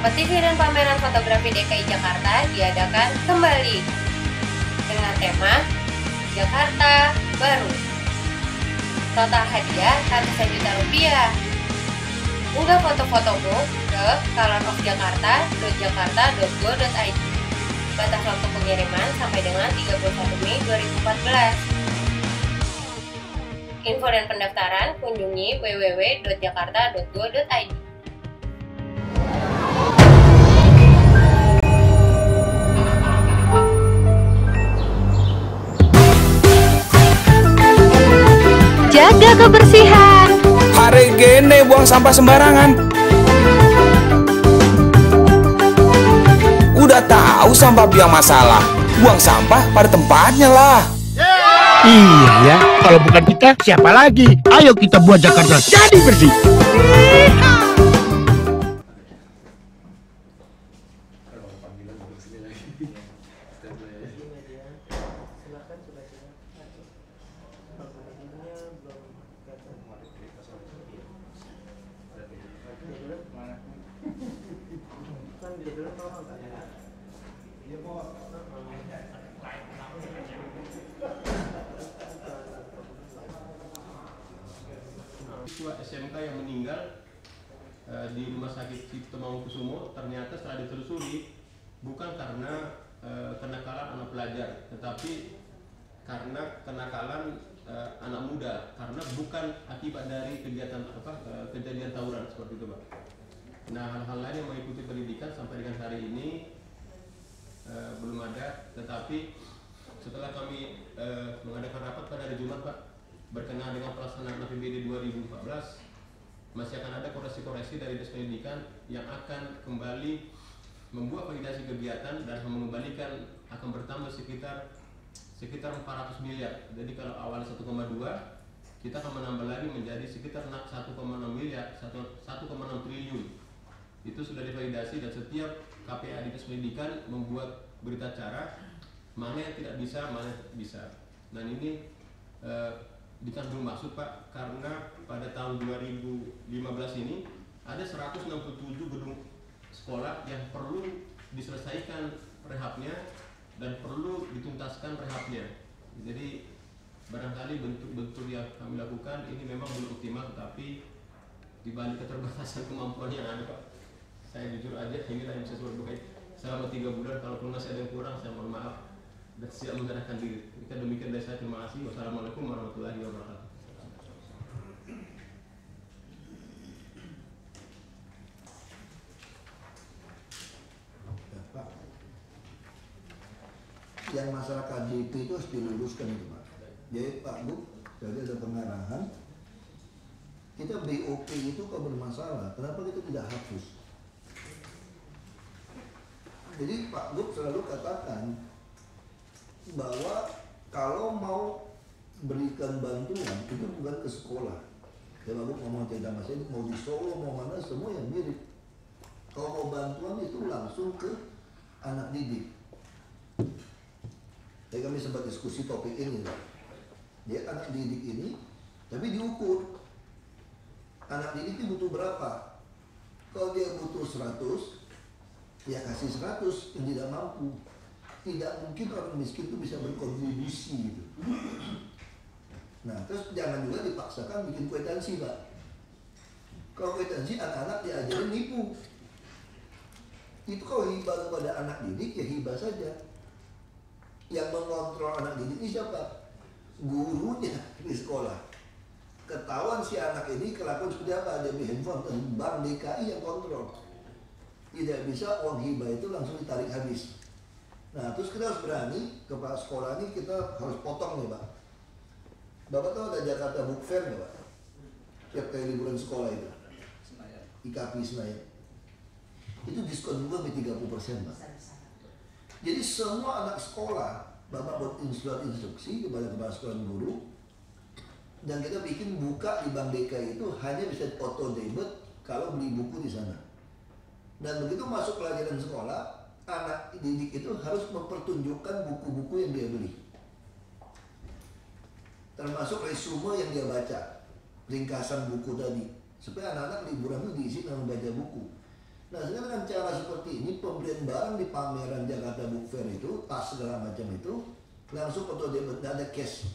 Kompetisi dan pameran fotografi DKI Jakarta diadakan kembali dengan tema Jakarta Baru. Total hadiah Rp100 juta. Unggah foto-fotomu ke kalorokjakarta.jakarta.go.id. Batas waktu pengiriman sampai dengan 31 Mei 2014. Info dan pendaftaran kunjungi www.jakarta.go.id. Jaga kebersihan. Hari gene buang sampah sembarangan. Udah tahu sampah biang masalah. Buang sampah pada tempatnya lah. Yeah! Iya ya. Kalau bukan kita, siapa lagi? Ayo kita buat Jakarta jadi bersih. SMK yang meninggal di Rumah Sakit Cipto Mangunkusumo ternyata setelah ditelusuri bukan karena kenakalan anak pelajar, tetapi karena kenakalan anak muda, karena bukan akibat dari kejadian tawuran seperti itu, Pak. Nah, hal-hal lain yang mengikuti pendidikan sampai dengan hari ini belum ada, tetapi setelah kami mengadakan rapat pada hari Jumat, Pak, berkenaan dengan pelaksanaan APBD 2014, masih akan ada koreksi-koreksi dari Dinas Pendidikan yang akan kembali membuat validasi kegiatan dan mengembalikan akan bertambah sekitar 400 miliar. Jadi kalau awalnya 1,2, kita akan menambah lagi menjadi sekitar 1,6 triliun. Itu sudah divalidasi dan setiap KPA Dinas Pendidikan membuat berita acara mana yang tidak bisa, mana yang bisa. Dan ini dikandung maksud, Pak, karena pada tahun 2015 ini ada 167 gedung sekolah yang perlu diselesaikan rehabnya dan perlu dituntaskan rehabnya. Jadi barangkali bentuk-bentuk yang kami lakukan ini memang belum optimal, tapi di balik keterbatasan kemampuan yang ada, Pak, saya jujur aja inilah yang bisa saya berbuat selama 3 bulan. Kalau pun masih ada yang kurang, saya mohon maaf dan siap menyerahkan diri. Kita demikian dari saya, terima kasih. Wassalamualaikum warahmatullahi wabarakatuh. Pak, yang masalah KJP itu harus diluruskan itu, Pak. Jadi Pak Bu, jadi ada pengarahan. Kita BOP itu kalau bermasalah, kenapa kita tidak hapus? Jadi Pak Bu selalu katakan bahwa kalau mau berikan bantuan itu bukan ke sekolah. Ya Pak Bu, ngomong tentang masalah mau di Solo, mau mana, semua yang mirip. Kalau mau bantuan itu langsung ke anak didik. Jadi kami sempat diskusi topik ini, Pak. Dia anak didik ini, tapi diukur anak didik itu butuh berapa. Kalau dia butuh 100, ya kasih 100 yang tidak mampu. Tidak mungkin orang miskin itu bisa berkontribusi gitu. Nah, terus jangan juga dipaksakan bikin kwitansi, Pak. Kalau kwitansi anak-anak diajarin nipu. Itu kalau hibah kepada anak didik, ya hibah saja. Yang mengontrol anak didik ini siapa? Gurunya di sekolah. Ketahuan si anak ini kelakuan seperti apa, demi handphone, Bank DKI yang kontrol. Tidak bisa uang hibah itu langsung ditarik habis. Nah, terus kita harus berani, kepala sekolah ini kita harus potong nih, Pak. Bapak tahu ada Jakarta Book Fair nggak, Pak? Tiap kali liburan sekolah itu. IKP Senayan. Itu diskon juga sampai 30%, Pak. Jadi semua anak sekolah, Bapak buat instruksi kepada kepala sekolah dan guru. Dan kita bikin buka di Bank DKI itu hanya bisa auto debit kalau beli buku di sana. Dan begitu masuk pelajaran sekolah, anak didik itu harus mempertunjukkan buku-buku yang dia beli, termasuk resume yang dia baca, ringkasan buku tadi, supaya anak-anak liburan itu diisi dengan membaca buku. Nah, sehingga dengan cara seperti ini, pembelian barang di pameran Jakarta Book Fair itu, tas segala macam itu, langsung atau dia ada cash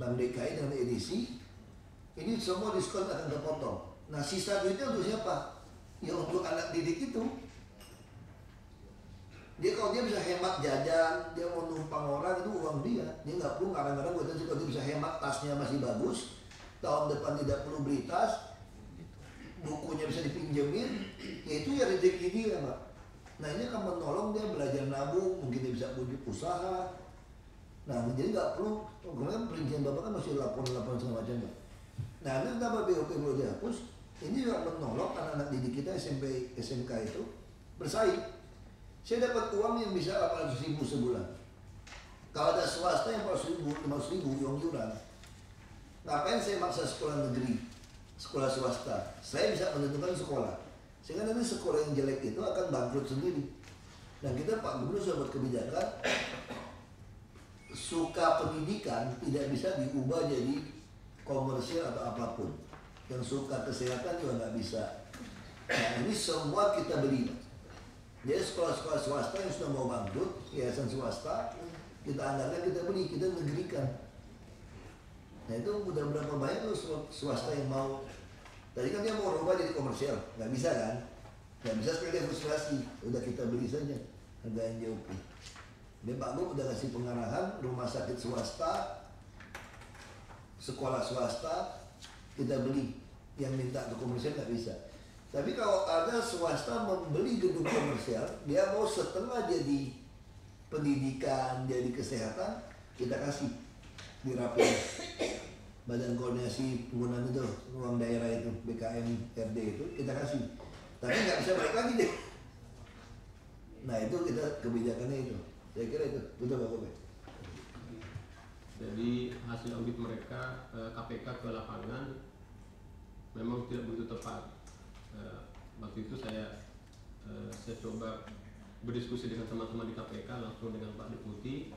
Bank DKI dengan edisi, ini semua diskon akan terpotong. Nah, sisa duitnya untuk siapa? Ya untuk anak didik itu. Dia kalau dia bisa hemat jajan, dia mau numpang orang, itu uang dia. Dia nggak perlu, kadang-kadang buatnya juga dia bisa hemat, tasnya masih bagus, tahun depan tidak perlu beli tas, bukunya bisa dipinjemin, yaitu ya rezeki dia, Pak. Nah, ini akan menolong dia belajar nabung, mungkin dia bisa punya usaha. Nah, jadi nggak perlu, kemudian perincian Bapak kan masih laporan-laporan segala macam, Pak. Nah, ini kenapa BOP perlu dihapus, ini juga menolong anak-anak didik kita SMP, SMK itu bersaing. Saya dapat uang yang bisa 800.000 sebulan. Kalau ada swasta yang 400.000, 500.000 uang yuran. Ngapain saya maksa sekolah negeri, sekolah swasta? Saya bisa menentukan sekolah. Sehingga nanti sekolah yang jelek itu akan bangkrut sendiri. Dan kita Pak Gubernur sudah buat kebijakan, suka pendidikan tidak bisa diubah jadi komersial atau apapun. Yang suka kesehatan juga nggak bisa. Nah, ini semua kita beli. Jadi sekolah-sekolah swasta yang sudah mau bangkrut, yayasan swasta, kita anggarkan, kita beli, kita negerikan. Nah itu udah berapa banyak tuh swasta yang mau. Tadi kan dia mau rubah jadi komersial, nggak bisa kan? Nggak bisa, sekali dia frustrasi, udah kita beli saja harga NJOP. Jadi Pak Gubernur udah kasih pengarahan, rumah sakit swasta, sekolah swasta, kita beli. Yang minta ke komersial nggak bisa. Tapi kalau ada swasta membeli gedung komersial, dia mau setengah jadi pendidikan, jadi kesehatan, kita kasih di rapor Badan Koordinasi Penggunaan itu, ruang daerah itu, BKM RD itu, kita kasih. Tapi nggak bisa balik lagi deh. Nah itu kita kebijakannya itu. Saya kira itu, betul Pak Kobe. Jadi hasil audit mereka, KPK ke lapangan, memang tidak begitu tepat. Waktu itu saya coba berdiskusi dengan teman-teman di KPK langsung dengan Pak Deputi.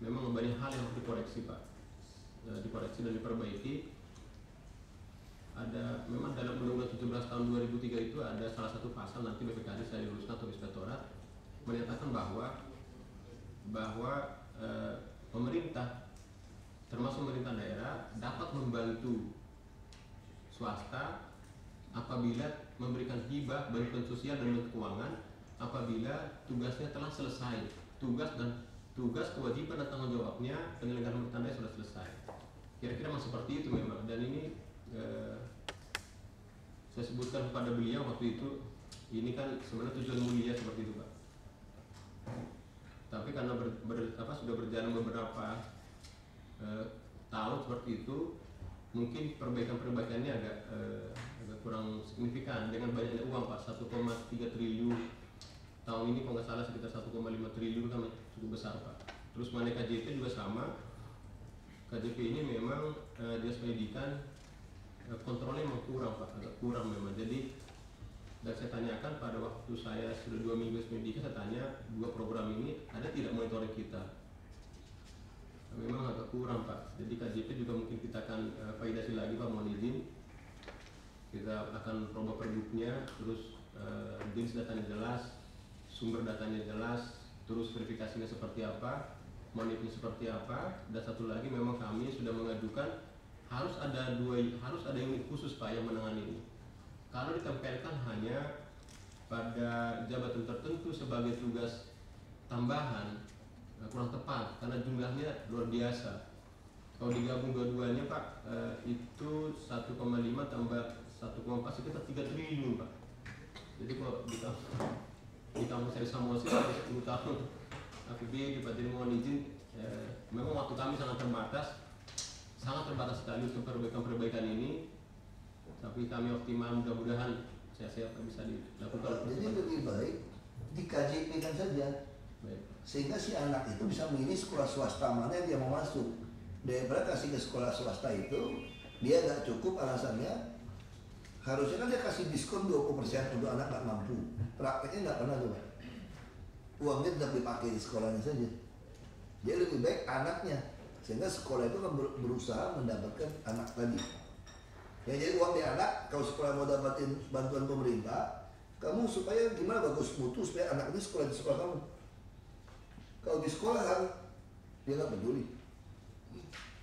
Memang banyak hal yang harus dikoreksi, Pak, dikoreksi dan diperbaiki. Ada memang dalam Undang-Undang 17 tahun 2003 itu ada salah satu pasal, nanti BPKD saya luruskan atau Inspektorat, menyatakan bahwa pemerintah termasuk pemerintah daerah dapat membantu swasta apabila memberikan hibah, bantuan sosial dan bantuan keuangan apabila tugasnya telah selesai, tugas kewajiban dan tanggung jawabnya penyelenggaraan pemerintahan sudah selesai. Kira-kira masih seperti itu memang. Dan ini saya sebutkan kepada beliau waktu itu, ini kan sebenarnya tujuan mulia seperti itu, Pak. Tapi karena sudah berjalan beberapa tahun seperti itu, mungkin perbaikan-perbaikannya agak kurang signifikan. Dengan banyaknya uang, Pak, 1,3 triliun tahun ini kalau nggak salah, sekitar 1,5 triliun kan cukup besar, Pak. Terus mengenai KJP juga sama. KJP ini memang dinas pendidikan kontrolnya memang kurang, Pak, agak kurang memang. Jadi dan saya tanyakan pada waktu saya sudah 2 minggu pendidikan, saya tanya dua program ini ada tidak monitoring kita. Memang agak kurang, Pak. Jadi KJP juga mungkin kita akan validasi lagi, Pak, mohon izin. Kita akan coba pergubnya, terus jenis datanya jelas, sumber datanya jelas, terus verifikasinya seperti apa, monitornya seperti apa. Dan satu lagi, memang kami sudah mengajukan harus ada unit khusus, Pak, yang menangani ini. Kalau ditempelkan hanya pada jabatan tertentu sebagai tugas tambahan, kurang tepat karena jumlahnya luar biasa. Kalau digabung dua-duanya, Pak, itu 1,5 tambah 1,4 sekitar 3 triliun, Pak. Jadi kalau ditambah saya samosi sampai 10 tahun APBD, Pak. Jadi mohon izin, memang waktu kami sangat terbatas sekali untuk perbaikan-perbaikan ini. Tapi kami optimal, mudah-mudahan saya siap bisa dilakukan. Jadi lebih baik di KJP kan saja. Baik. Sehingga si anak itu bisa memilih sekolah swasta mana yang dia mau masuk. Daripada kasih ke sekolah swasta itu, dia nggak cukup alasannya. Harusnya kan dia kasih diskon 20% untuk anak nggak mampu. Prakteknya nggak pernah tuh, Pak. Uangnya tetap dipakai di sekolahnya saja. Dia lebih baik anaknya, sehingga sekolah itu kan berusaha mendapatkan anak tadi. Ya, jadi uang di anak, kalau sekolah mau dapatin bantuan pemerintah, Kamu supaya gimana bagus mutu supaya anaknya sekolah di sekolah kamu. Kalau di sekolahan dia nggak peduli.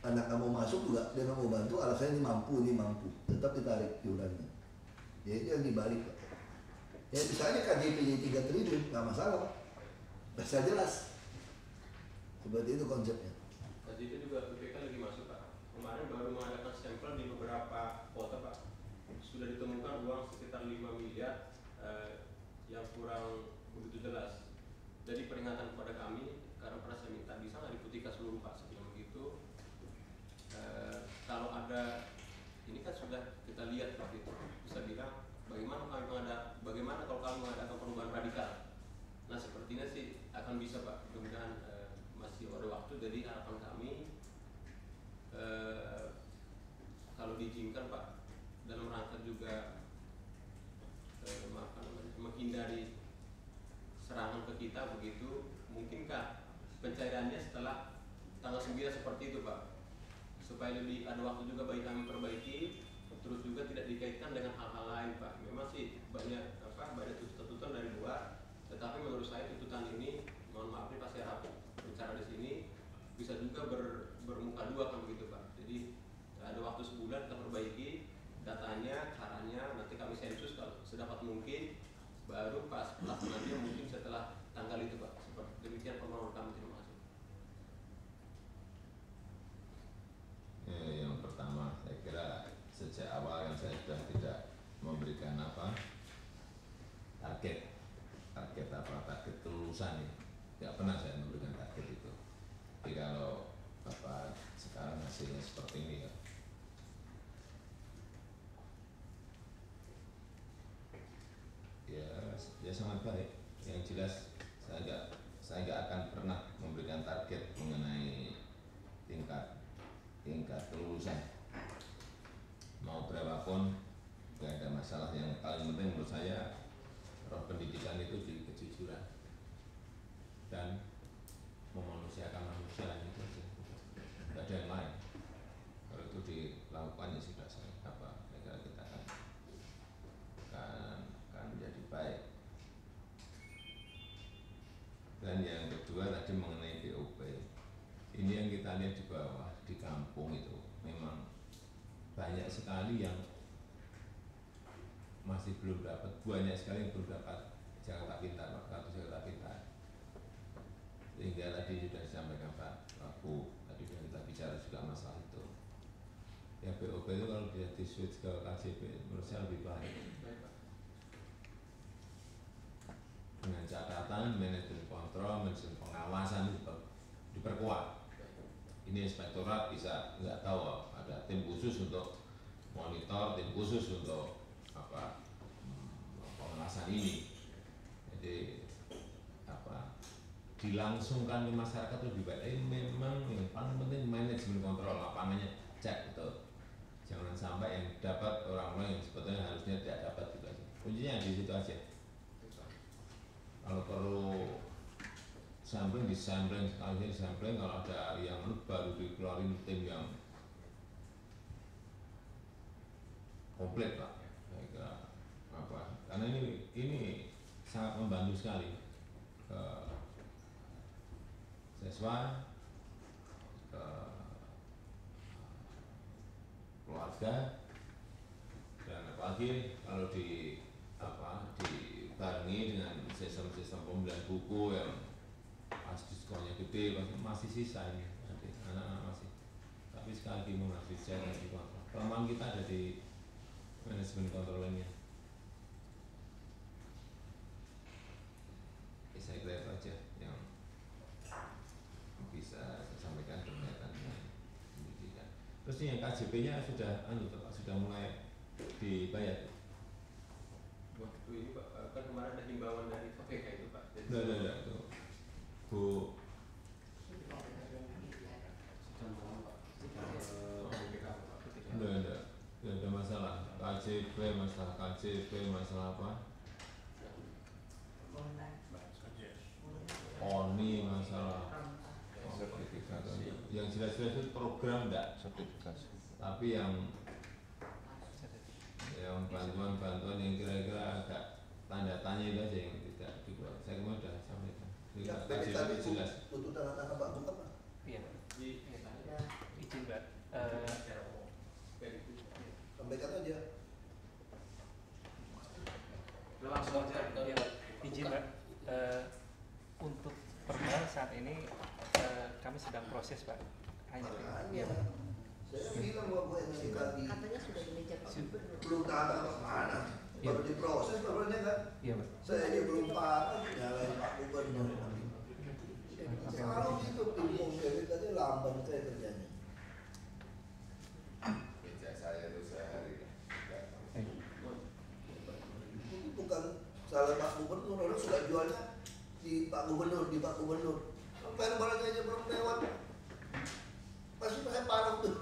Anak kamu masuk juga dia nggak mau bantu, alasannya ini mampu, tetap ditarik iurannya. Ya itu yang dibalik. Ya bisa aja KJP-nya 3 triliun nggak masalah. Bisa jelas. Seperti itu konsepnya. KJP juga BPK lagi masuk Pak. Kemarin baru mengadakan sampel di beberapa kota Pak. Sudah ditemukan uang sekitar 5 miliar yang kurang begitu jelas. Jadi peringatan kepada kami karena pernah saya minta bisa nggak diputihkan seluruh Pak sebelum begitu. Kalau ada ini kan sudah kita lihat Pak itu bisa bilang bagaimana kalau kami mengadakan perubahan radikal. Nah sepertinya sih akan bisa Pak, mudah-mudahan masih ada waktu. Jadi harapan kami kalau diizinkan Pak dalam rangka juga menghindari serangan ke kita begitu, mungkinkah pencairannya setelah tanggal 9 seperti itu Pak, supaya lebih ada waktu juga bagi kami perbaiki, terus juga tidak dikaitkan dengan hal-hal lain Pak. Memang sih banyak tuntutan dari luar, tetapi menurut saya tuntutan ini, mohon maaf nih Pak, saya rapuh bicara di sini bisa juga bermuka dua kan begitu Pak. Jadi ada waktu sebulan kita perbaiki datanya, caranya, nanti kami sensus kalau sedapat mungkin, baru pas pelaksananya mungkin setelah tanggal itu Pak. Seperti demikian permohonan kami, terima kasih. Yang pertama saya kira sejak awal yang saya sudah tidak memberikan target kelulusan ya. Tidak pernah saya memberikan target itu. Jadi kalau Bapak sekarang hasilnya seperti ini ya. Ya sangat baik. Yang jelas saya nggak akan pernah memberikan target mengenai tingkat kelulusan. Mau berapapun nggak ada masalah. Yang paling penting menurut saya roh pendidikan itu di kejujuran dan memanusiakan manusia itu aja. Nggak ada yang lain. Kalau itu dilakukan ya sudah negara kita akan menjadi baik. Dan yang kedua tadi mengenai BOP, ini yang kita lihat di bawah di kampung itu memang banyak sekali yang masih belum dapat, Jakarta Pintar, kartu Jakarta Pintar. Sehingga tadi sudah disampaikan Pak Rabu, tadi sudah kita bicara juga masalah itu. Ya BOP itu kalau dia di switch ke KJP menurut saya lebih baik. Dengan catatan manajemen kontrol, manajemen pengawasan diperkuat. Ini Inspektorat bisa nggak tahu ada tim khusus untuk monitor, tim khusus untuk pengawasan ini. Jadi dilangsungkan ke masyarakat lebih baik. Memang yang paling penting manajemen kontrol lapangannya, cek betul. Jangan sampai yang dapat orang-orang yang sebetulnya harusnya tidak dapat juga. Kuncinya di situ aja. Kalau perlu sampling, disampling, kalau ada yang baru dikeluarin tim yang komplit Pak. Karena ini sangat membantu sekali ke siswa, ke keluarga, dan apalagi kalau dibarengi dengan sistem pembelian buku yang pas diskonnya gede, masih sisa ini anak-anak masih. Tapi sekali lagi masih jalan di kontrol. Kelemahan kita ada di manajemen kontrolnya. Saya kira itu aja yang bisa saya sampaikan berkaitan dengan pendidikan. Terus yang KJP-nya sudah mulai dibayar. Waktu ini Pak, kan kemarin ada himbauan dari KPK itu Pak. Tidak, itu Bu tidak ada masalah KJP, masalah apa? ONI, masalah sertifikasi. Yang jelas-jelas itu program enggak sertifikasi. Tapi yang bantuan-bantuan yang kira-kira agak tanda tanya itu aja yang tidak dibuat. Saya kemarin sudah sampaikan. Ya, tadi jelas. Untuk tanda tanya Pak Bung apa? Iya. Izin Pak. Sampaikan aja. Langsung aja. Izin Pak. Untuk perma saat ini kami sedang proses Pak. Hanya saya bilang bahwa MSI tadi katanya sudah dikejar Pak Gubernur. Belum tahan apa mana, baru diproses problemnya kan? Iya Pak. Saya aja belum paham nyalain Pak Gubernur. Selalu itu bingung dari tadi lamban saya kerjanya. Kerja saya itu sehari. Itu bukan salah Pak Gubernur, orang suka jualnya di Pak Gubernur. Sampai barangnya aja belum lewat. Masih pakai parang tuh.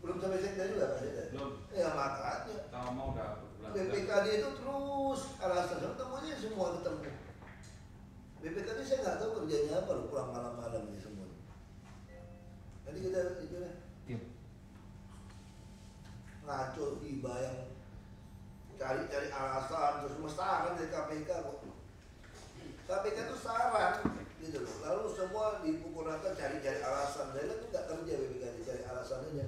Belum sampai sekda juga Pak Sekda? Belum. Ya makanya kalau mau udah BPKD itu terus alasan ketemunya semua ketemu. BPKD saya nggak tahu kerjanya apa loh, pulang malam-malam ini semua. Jadi kita itu lah ngaco tiba yang cari-cari alasan terus mustahil dari KPK kok. KPK itu saran gitu loh. Lalu semua dipukul rata cari-cari alasan. Saya itu nggak kerja BPKD, cari alasan aja.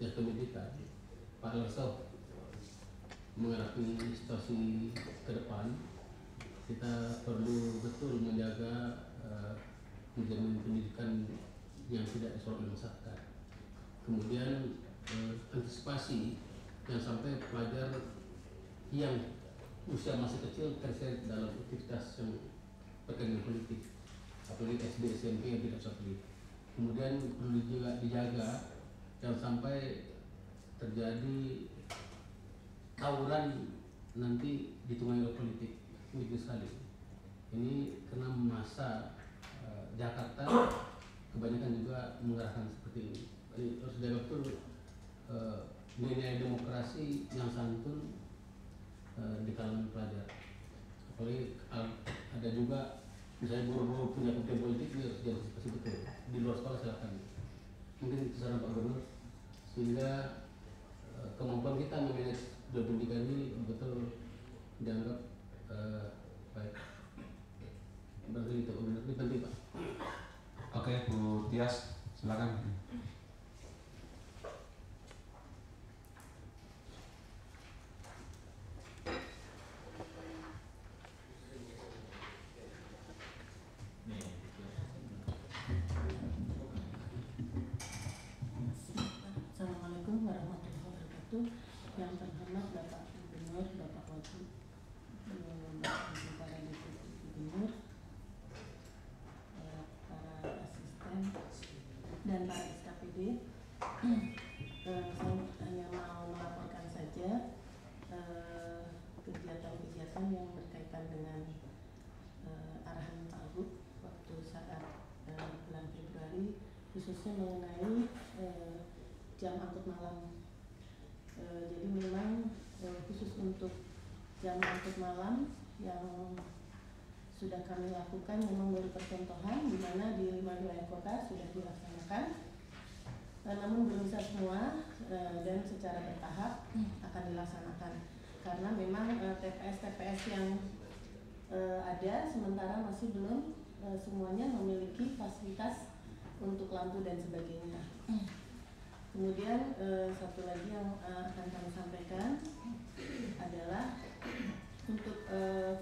Ketemu kita, Pak Larso mengarahkan situasi ke depan. Kita perlu betul menjaga menjamin pendidikan yang tidak disorot oleh masyarakat. Kemudian antisipasi yang sampai pelajar yang usia masih kecil terseret dalam aktivitas yang berkaitan dengan politik, apalagi SD SMP yang tidak satelit. Kemudian perlu juga dijaga jangan sampai terjadi tawuran nanti ditunggangi oleh politik. Ini juga sekali. Ini karena masa Jakarta kebanyakan juga mengarahkan seperti ini. Jadi harus jaga betul nilai demokrasi yang santun di kalangan pelajar. Apalagi ada juga misalnya guru-guru punya konten politik harus diantisipasi betul di luar sekolah silakan. Mungkin itu saran Pak Gubernur sehingga kemampuan kita memanage pendidikan ini betul dianggap baik. Berarti itu ini penting Pak. Oke Bu Tias silakan. Yang terhormat Bapak Gubernur, Bapak Wajib, Bapak Bupati Gubernur, para asisten dan para SKPD, saya hanya mau melaporkan saja kegiatan-kegiatan yang berkaitan dengan arahan Pak Gub waktu saat bulan Februari, khususnya mengenai jam angkut malam. Jadi memang khusus untuk jam angkut malam yang sudah kami lakukan memang baru percontohan di mana di 5 wilayah kota sudah dilaksanakan, namun belum bisa semua dan secara bertahap akan dilaksanakan karena memang TPS yang ada sementara masih belum semuanya memiliki fasilitas untuk lampu dan sebagainya. Kemudian satu lagi yang akan kami sampaikan adalah untuk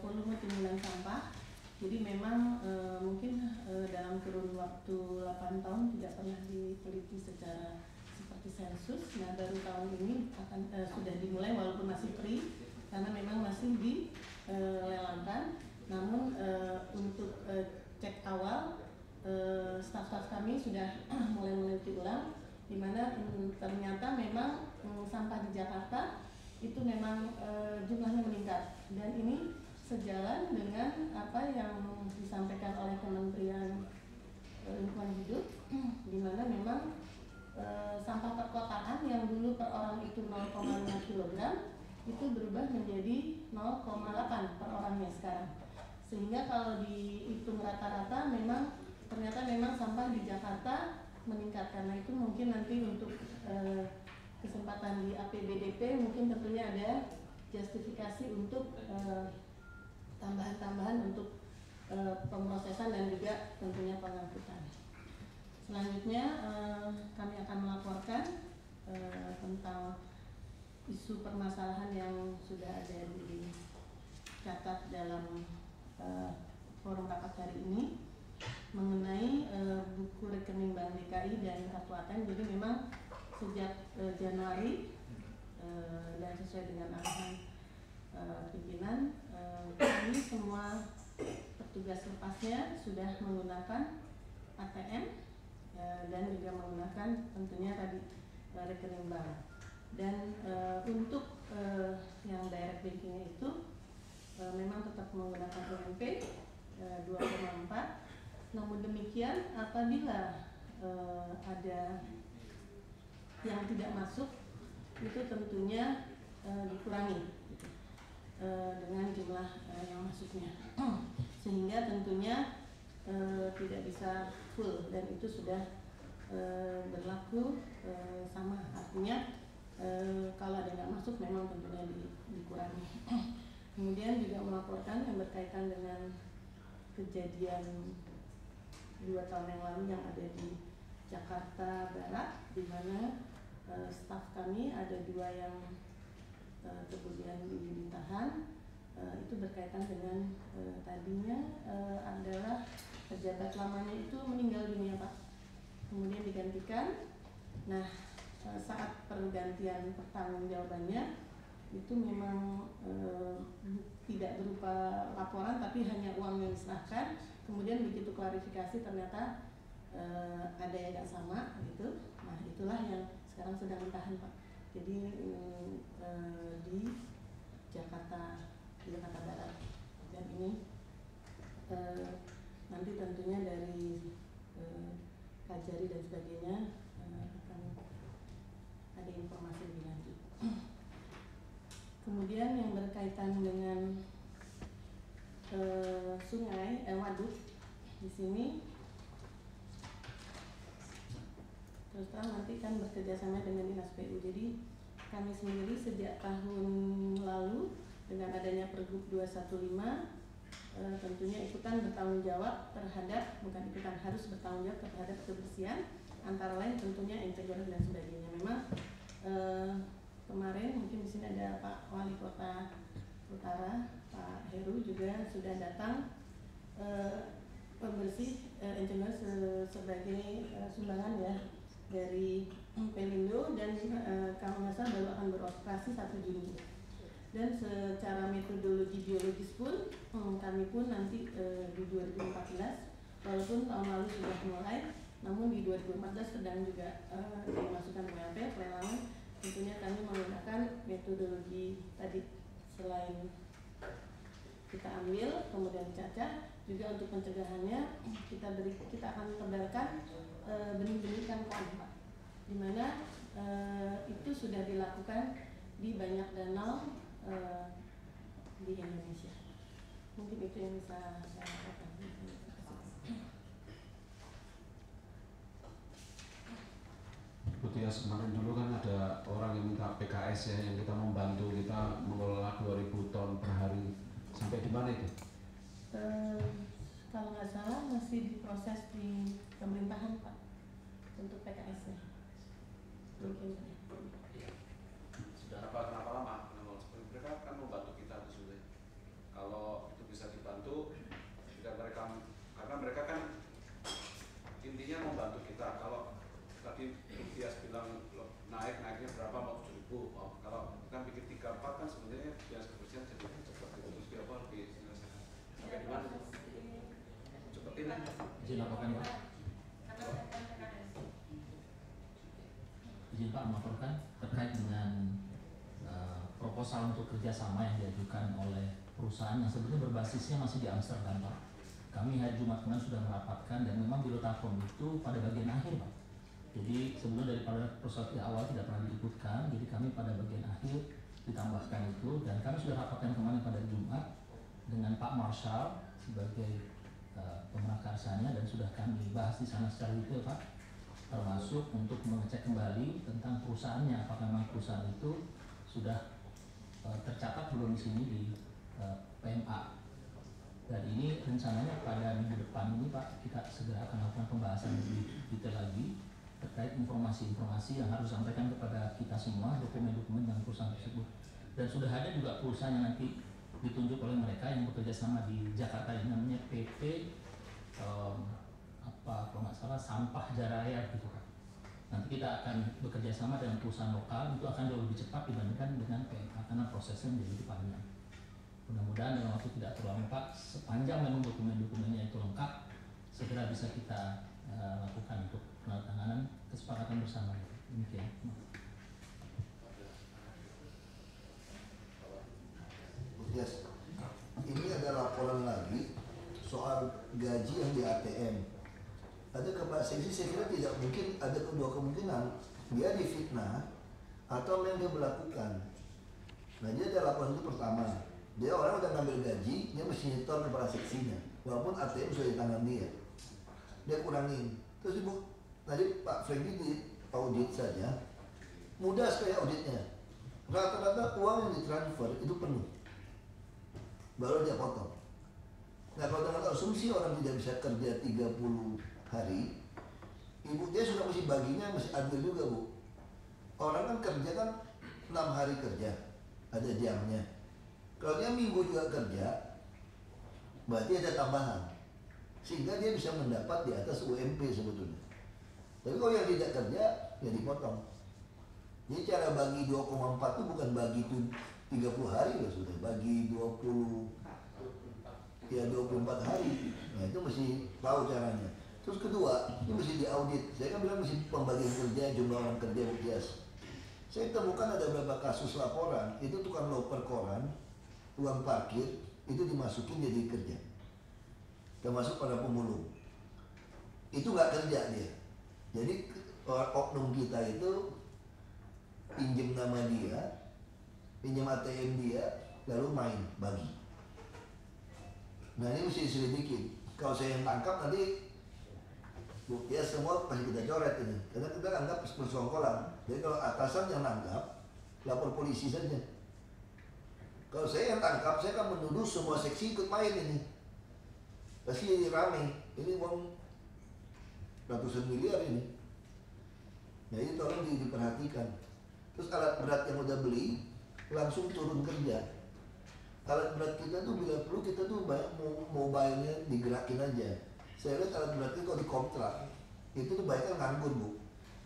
volume timbunan sampah. Jadi memang mungkin dalam kurun waktu 8 tahun tidak pernah diteliti secara seperti sensus. Nah baru tahun ini akan sudah dimulai walaupun masih free karena memang masih dilelangkan. Namun untuk cek awal staf-staf kami sudah mulai meneliti ulang. Di mana ternyata memang sampah di Jakarta itu memang jumlahnya meningkat dan ini sejalan dengan apa yang disampaikan oleh Kementerian Lingkungan Hidup di mana memang sampah perkotaan yang dulu per orang itu 0,5 kg itu berubah menjadi 0,8 per orangnya sekarang, sehingga kalau dihitung rata-rata memang ternyata memang sampah di Jakarta meningkat, karena itu mungkin nanti untuk kesempatan di APBDP mungkin tentunya ada justifikasi untuk tambahan-tambahan untuk pemrosesan dan juga tentunya pengangkutan. Selanjutnya kami akan melaporkan tentang isu permasalahan yang sudah ada dicatat dalam forum rapat hari ini mengenai buku rekening Bank DKI dan Katuatan. Jadi memang sejak Januari dan sesuai dengan arahan pimpinan, kami semua petugas lepasnya sudah menggunakan ATM dan juga menggunakan tentunya tadi rekening bank. Dan untuk yang direct bankingnya itu memang tetap menggunakan UMP 2,4. Namun demikian, apabila ada yang tidak masuk, itu tentunya dikurangi dengan jumlah yang masuknya, sehingga tentunya tidak bisa full, dan itu sudah berlaku sama, artinya kalau ada yang masuk memang tentunya dikurangi. Kemudian juga melaporkan yang berkaitan dengan kejadian 2 tahun yang lalu yang ada di Jakarta Barat, di mana staf kami ada 2 yang kemudian ditahan. Itu berkaitan dengan tadinya adalah pejabat lamanya itu meninggal dunia, Pak, kemudian digantikan. Nah, saat pergantian pertanggungjawabannya itu memang tidak berupa laporan, tapi hanya uang yang diserahkan. Kemudian begitu klarifikasi ternyata ada yang tidak sama gitu. Nah, itulah yang sekarang sedang ditahan, Pak. Jadi di Jakarta Barat. Dan ini nanti tentunya dari Kajari dan sebagainya ada informasi lebih lanjut. Kemudian yang berkaitan dengan sungai, waduk di sini, terus terang nanti kan bekerjasama dengan Dinas PU. Jadi kami sendiri sejak tahun lalu dengan adanya Pergub 215 tentunya ikutan bertanggung jawab terhadap, bukan ikutan, harus bertanggung jawab terhadap kebersihan, antara lain tentunya inspektorat dan sebagainya. Memang kemarin mungkin di sini ada Pak Wali Kota Utara, Pak Heru juga sudah datang, pembersih inspektorat sebagai sumbangan ya dari Pelindo, dan kalau nggak baru akan beroperasi 1 Juni. Dan secara metodologi biologis pun kami pun nanti di 2014, walaupun tahun lalu sudah mulai, namun di 2014 sedang juga dimasukkan UMP pelelangan. Tentunya kami menggunakan metodologi tadi, selain kita ambil kemudian cacah, juga untuk pencegahannya kita akan tebarkan benih-benih ikan, Pak, di mana itu sudah dilakukan di banyak danau di Indonesia. Mungkin itu yang bisa saya katakan. Tias, kemarin dulu kan ada orang yang minta PKS ya, yang kita membantu kita mengelola 2000 ton per hari. Sampai di mana itu? Kalau nggak salah masih diproses di pemerintahan, Pak, untuk PKS-nya. Mungkin. Sudah apa, kenapa lama? Mereka kan membantu kita sebetulnya. Kalau itu bisa dibantu, jika mereka, karena mereka kan intinya membantu kita. Kalau tadi Tias bilang naiknya berapa, mau 7.000. Kalau kita bikin 3-4 kan sebenarnya Dinas Kebersihan jadi cepat terus berapa lebih selesai. Oke, di mana? Cepetin lah. Izin laporkan, Pak. Izin Pak melaporkan terkait dengan proposal untuk kerjasama yang diajukan oleh perusahaan yang sebetulnya berbasisnya masih di Amsterdam, Pak. Kami hari Jumat kemarin sudah merapatkan, dan memang di Lutafon itu pada bagian akhir, Pak. Jadi sebelum daripada proses awal tidak pernah diikutkan, jadi kami pada bagian akhir ditambahkan itu, dan kami sudah rapatkan kemarin pada Jumat dengan Pak Marshal sebagai pemerakarsanya, dan sudah kami bahas di sana secara detail, Pak. termasuk untuk mengecek kembali tentang perusahaannya, apakah memang perusahaan itu sudah tercatat belum di sini di PMA. Dan ini rencananya pada minggu depan ini Pak, kita segera akan lakukan pembahasan lebih detail lagi terkait informasi-informasi yang harus disampaikan kepada kita semua, dokumen-dokumen tentang perusahaan tersebut. Dan sudah ada juga perusahaan yang nanti ditunjuk oleh mereka yang bekerja sama di Jakarta, yang namanya PP kalau nggak salah Sampah Jaraya gitu kan. Nanti kita akan bekerja sama dengan perusahaan lokal, itu akan jauh lebih cepat dibandingkan dengan PMK karena prosesnya menjadi panjang. Mudah-mudahan dalam waktu tidak terlalu lama, sepanjang memang dokumen-dokumennya itu lengkap, segera bisa kita lakukan untuk penandatanganan kesepakatan bersama. Demikian. Yes. Ini ada laporan lagi soal gaji yang di ATM. Ada kepala seksi, saya kira tidak mungkin ada kedua kemungkinan, dia difitnah atau memang dia melakukan. Nah, dia ada laporan itu pertama, dia orang udah ngambil gaji, dia mesti nyetor kepala seksinya, walaupun ATM sudah di tangan dia, dia kurangin. Terus ibu, tadi Pak Freddy di audit saja, mudah sekali auditnya, rata-rata uang yang ditransfer itu penuh, baru dia potong. Nah, kalau dengan asumsi orang tidak bisa kerja 30 hari, ibu dia sudah mesti baginya, mesti adil juga bu. Orang kan kerja kan 6 hari kerja, ada jamnya. Kalau dia minggu juga kerja, berarti ada tambahan, sehingga dia bisa mendapat di atas UMP sebetulnya. Tapi kalau yang tidak kerja, ya dipotong. Jadi cara bagi 2,4 itu bukan bagi 30 hari loh, sudah bagi 24 hari. Nah, itu mesti tahu caranya. Terus kedua, ini mesti diaudit. Saya kan bilang mesti pembagian kerja, jumlah orang kerja UTS. Saya temukan ada beberapa kasus laporan, itu tukang loper koran, tukang parkir, itu dimasukin jadi kerja, termasuk pada pemulung. Itu nggak kerja dia. Jadi oknum kita itu pinjam nama dia, pinjam ATM dia, lalu main bagi. Nah, ini mesti diselidikin. Kalau saya yang tangkap nanti, ya semua pasti kita coret ini, karena kita anggap persongkolan. Jadi kalau atasan yang nangkap, lapor polisi saja. Kalau saya yang tangkap, saya akan menuduh semua seksi ikut main ini, pasti jadi rame. Ini uang ratusan miliar ini. Nah, ini tolong diperhatikan. Terus alat berat yang udah beli, langsung turun kerja. Alat berat kita tuh bila perlu kita tuh mobilenya digerakin aja. Saya lihat alat berat itu kalau dikontrak, itu tuh banyak yang nganggur bu.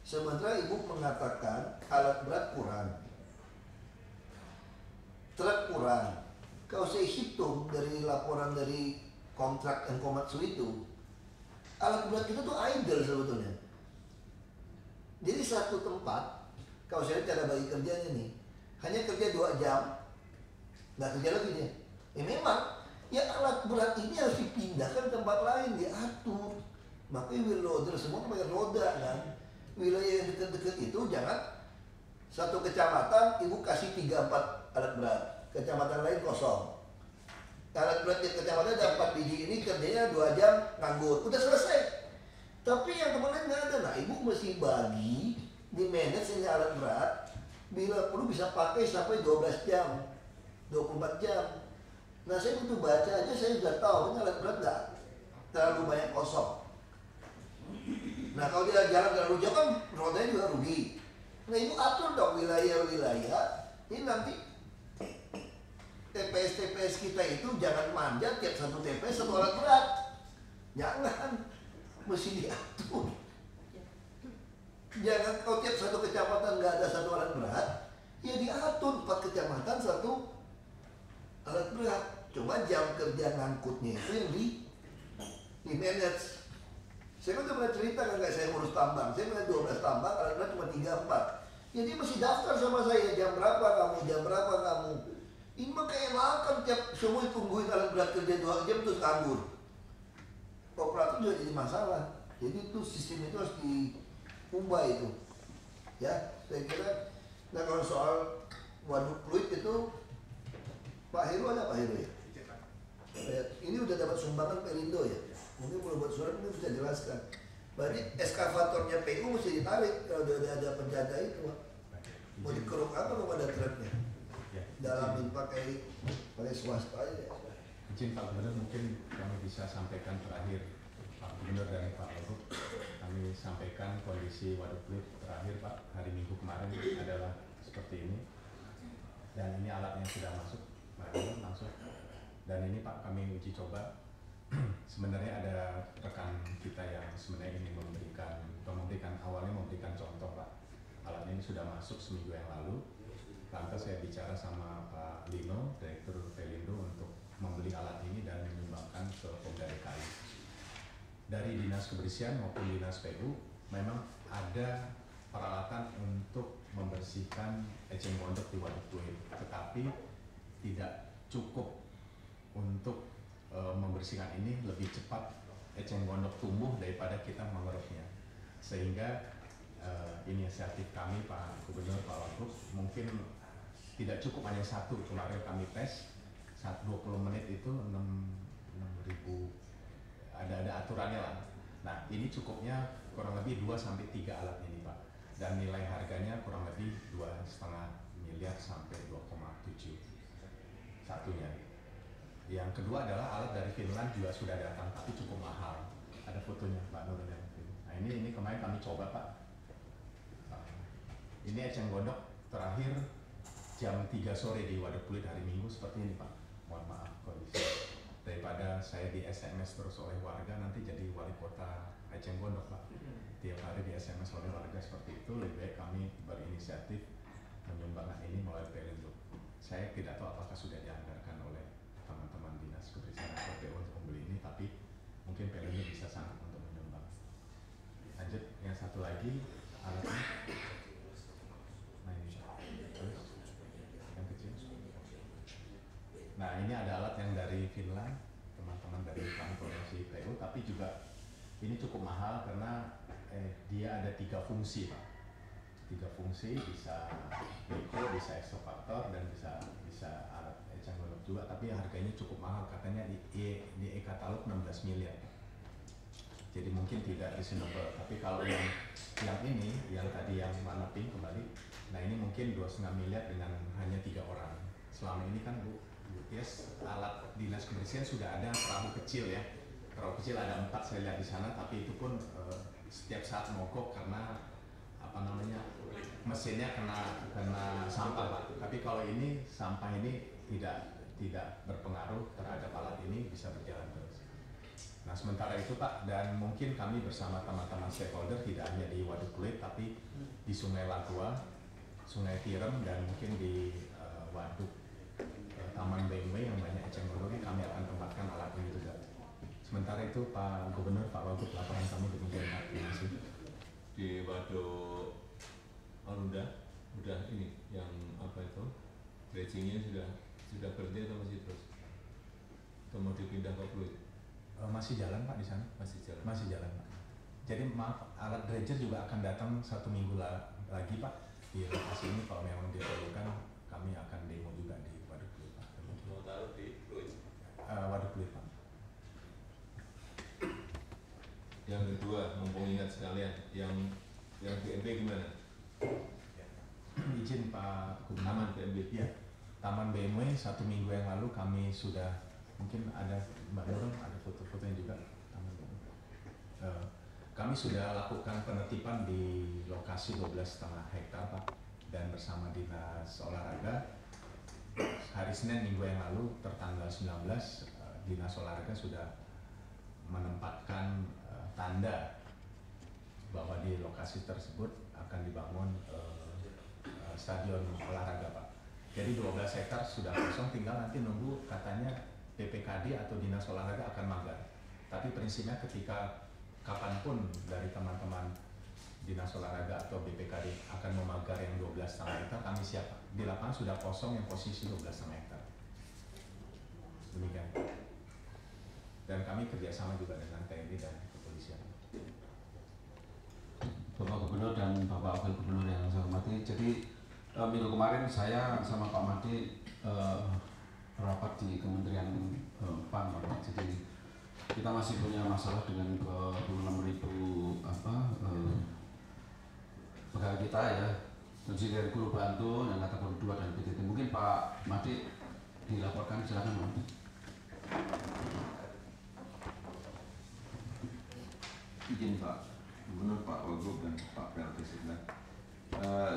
Sementara ibu mengatakan alat berat kurang, truk kurang. Kalau saya hitung dari laporan dari kontrak dan komatsu itu, alat berat kita tuh idle sebetulnya. Jadi satu tempat, kalau saya lihat cara bagi kerjanya nih, hanya kerja 2 jam, nggak kerja lagi dia. Ya memang, ya alat berat ini harus dipindahkan ke tempat lain, diatur. Makanya wheel loader semua pakai roda kan. Wilayah yang dekat-dekat itu jangan satu kecamatan ibu kasih 3-4 alat berat, kecamatan lain kosong. Alat berat di kecamatan ada 4 biji, ini kerjanya 2 jam nganggur, udah selesai. Tapi yang kemarin nggak ada. Nah, ibu mesti bagi, di manage ini alat berat, bila perlu bisa pakai sampai 12 jam, 24 jam. Nah, saya butuh baca aja, saya sudah tahu, alat berat nggak terlalu banyak kosong. Nah, kalau dia jalan terlalu jauh kan rodanya juga rugi. Nah, ibu atur dong wilayah-wilayah ini. Nanti TPS-TPS kita itu jangan manja tiap satu TPS satu alat berat, jangan, mesti diatur. Jangan kalau tiap satu kecamatan nggak ada satu alat berat, ya diatur 4 kecamatan satu alat berat. Cuma jam kerja ngangkutnya itu yang di manage. Saya kan pernah cerita kan, kayak saya ngurus tambang, saya punya 12 tambang, alat berat cuma 3-4. Jadi mesti daftar sama saya, jam berapa kamu, jam berapa kamu. Ini mah keenakan, tiap semua tungguin alat berat kerja 2 jam terus kabur. Operator juga jadi masalah. Jadi itu sistem itu harus diubah itu. Ya, saya kira. Nah, kalau soal Waduk Pluit itu Pak Heru ada, Pak Heru ya? Ini udah dapat sumbangan Pelindo ya? Mungkin kalau buat surat ini bisa jelaskan. Berarti eskavatornya PU mesti ditarik kalau udah ada penjaga itu. Mau dikeruk apa kalau ada truknya? Dalamin pakai swasta aja. Izin Pak Gubernur, mungkin kami bisa sampaikan terakhir Pak Gubernur dan Pak Luhut, kami sampaikan kondisi Waduk Pluit terakhir Pak hari Minggu kemarin adalah seperti ini. Dan ini alatnya sudah masuk, Pak Gubernur langsung. Dan ini Pak kami uji coba. Sebenarnya ada rekan kita yang sebenarnya ingin memberikan awalnya memberikan contoh Pak. Alatnya ini sudah masuk seminggu yang lalu. Lantas saya bicara sama Pak Lino, Direktur Pelindo, untuk membeli alat ini dan menyumbangkan ke Pemda DKI. Dari Dinas Kebersihan maupun Dinas PU memang ada peralatan untuk membersihkan eceng gondok di Waduk Pluit, tetapi tidak cukup untuk membersihkan ini. Lebih cepat eceng gondok tumbuh daripada kita mengurutnya, sehingga inisiatif kami Pak Gubernur, Pak Wagub, mungkin tidak cukup hanya satu. Kemarin kami tes saat 20 menit itu 6.000, ada aturannya lah. Nah ini cukupnya kurang lebih 2-3 alat ini Pak, dan nilai harganya kurang lebih 2,5 miliar sampai 2,7 satunya. Yang kedua adalah alat dari Finland juga sudah datang, tapi cukup mahal. Ada fotonya Pak Nur. Nah ini kemarin kami coba Pak. Ini eceng gondok terakhir jam 3 sore di Waduk Pluit hari Minggu seperti ini Pak. Mohon maaf kondisi. Daripada saya di SMS terus oleh warga, nanti jadi wali kota eceng gondok Pak. Tiap hari di SMS oleh warga seperti itu, lebih baik kami berinisiatif menyumbangkan ini melalui Pelindo. Saya tidak tahu apakah sudah dianggarkan oleh teman-teman Dinas Kebersihan atau PU untuk membeli ini, tapi mungkin PU bisa sanggup untuk menyumbang. Lanjut, yang satu lagi alatnya. Nah ini, terus yang kecil. Nah ini ada alat yang dari Finland, teman-teman dari Provinsi PU, tapi juga ini cukup mahal karena dia ada 3 fungsi Pak. 3 fungsi, bisa mikro, bisa ekskavator, dan bisa alat eceng gondok juga, tapi harganya cukup mahal. Katanya di e-katalog 16 miliar. Jadi mungkin tidak reasonable. Tapi kalau yang ini, yang tadi yang mana pink kembali, nah ini mungkin 2,5 miliar dengan hanya 3 orang. Selama ini kan Bu Ties, alat Dinas Kebersihan sudah ada perahu kecil ya. Perahu kecil ada 4 saya lihat di sana, tapi itu pun setiap saat mogok karena apa namanya, mesinnya kena sampah Pak. Tapi kalau ini sampah ini tidak berpengaruh terhadap alat ini, bisa berjalan terus. Nah sementara itu Pak, dan mungkin kami bersama teman-teman stakeholder tidak hanya di Waduk Pluit, tapi di Sungai Lakua, Sungai Tirem, dan mungkin di Waduk Taman Bengwe yang banyak eceng gondoknya, kami akan tempatkan alat ini juga. Sementara itu Pak Gubernur, Pak Wagub, laporan kami demikian Pak. Terima kasih. Di Waduk Marunda udah ini yang apa itu dredgingnya sudah berhenti atau masih terus? Atau mau dipindah ke Pluit? Masih jalan Pak di sana? Masih jalan Pak. Jadi maaf, alat dredger juga akan datang 1 minggu lagi Pak. Di lokasi ini kalau memang diperlukan, kami akan demo juga di Waduk Pluit Pak. Mau taruh di Pluit? Waduk Pluit Pak. Yang kedua, mumpung ingat sekalian, yang BNP gimana? Ya. Izin Pak Gubernur, BNP ya. Taman BMW 1 minggu yang lalu kami sudah, mungkin ada Mbak Nurung, ada foto-fotonya juga. Taman BMW. Kami sudah lakukan penertiban di lokasi 12,5 hektar Pak, dan bersama Dinas Olahraga hari Senin minggu yang lalu tertanggal 19 Dinas Olahraga sudah menempatkan tanda bahwa di lokasi tersebut akan dibangun stadion olahraga Pak. Jadi 12 hektar sudah kosong, tinggal nanti nunggu katanya BPKD atau Dinas Olahraga akan magang. Tapi prinsipnya ketika kapanpun dari teman-teman Dinas Olahraga atau BPKD akan memagar yang 12,5 hektar, kami siap. Di lapangan sudah kosong yang posisi 12,5 hektar. Demikian. Dan kami kerjasama juga dengan TNI dan kepolisian. Bapak Gubernur dan Bapak Wakil Gubernur yang saya hormati, jadi minggu kemarin saya sama Pak Madi rapat di Kementerian PAN, jadi kita masih punya masalah dengan 26.000 pegawai kita ya, terdiri dari guru bantu yang kategori 2 dan PTT. Mungkin Pak Madi dilaporkan, silakan Pak. Izin Pak Gubernur, Pak Wagub dan Pak PLT Sekda.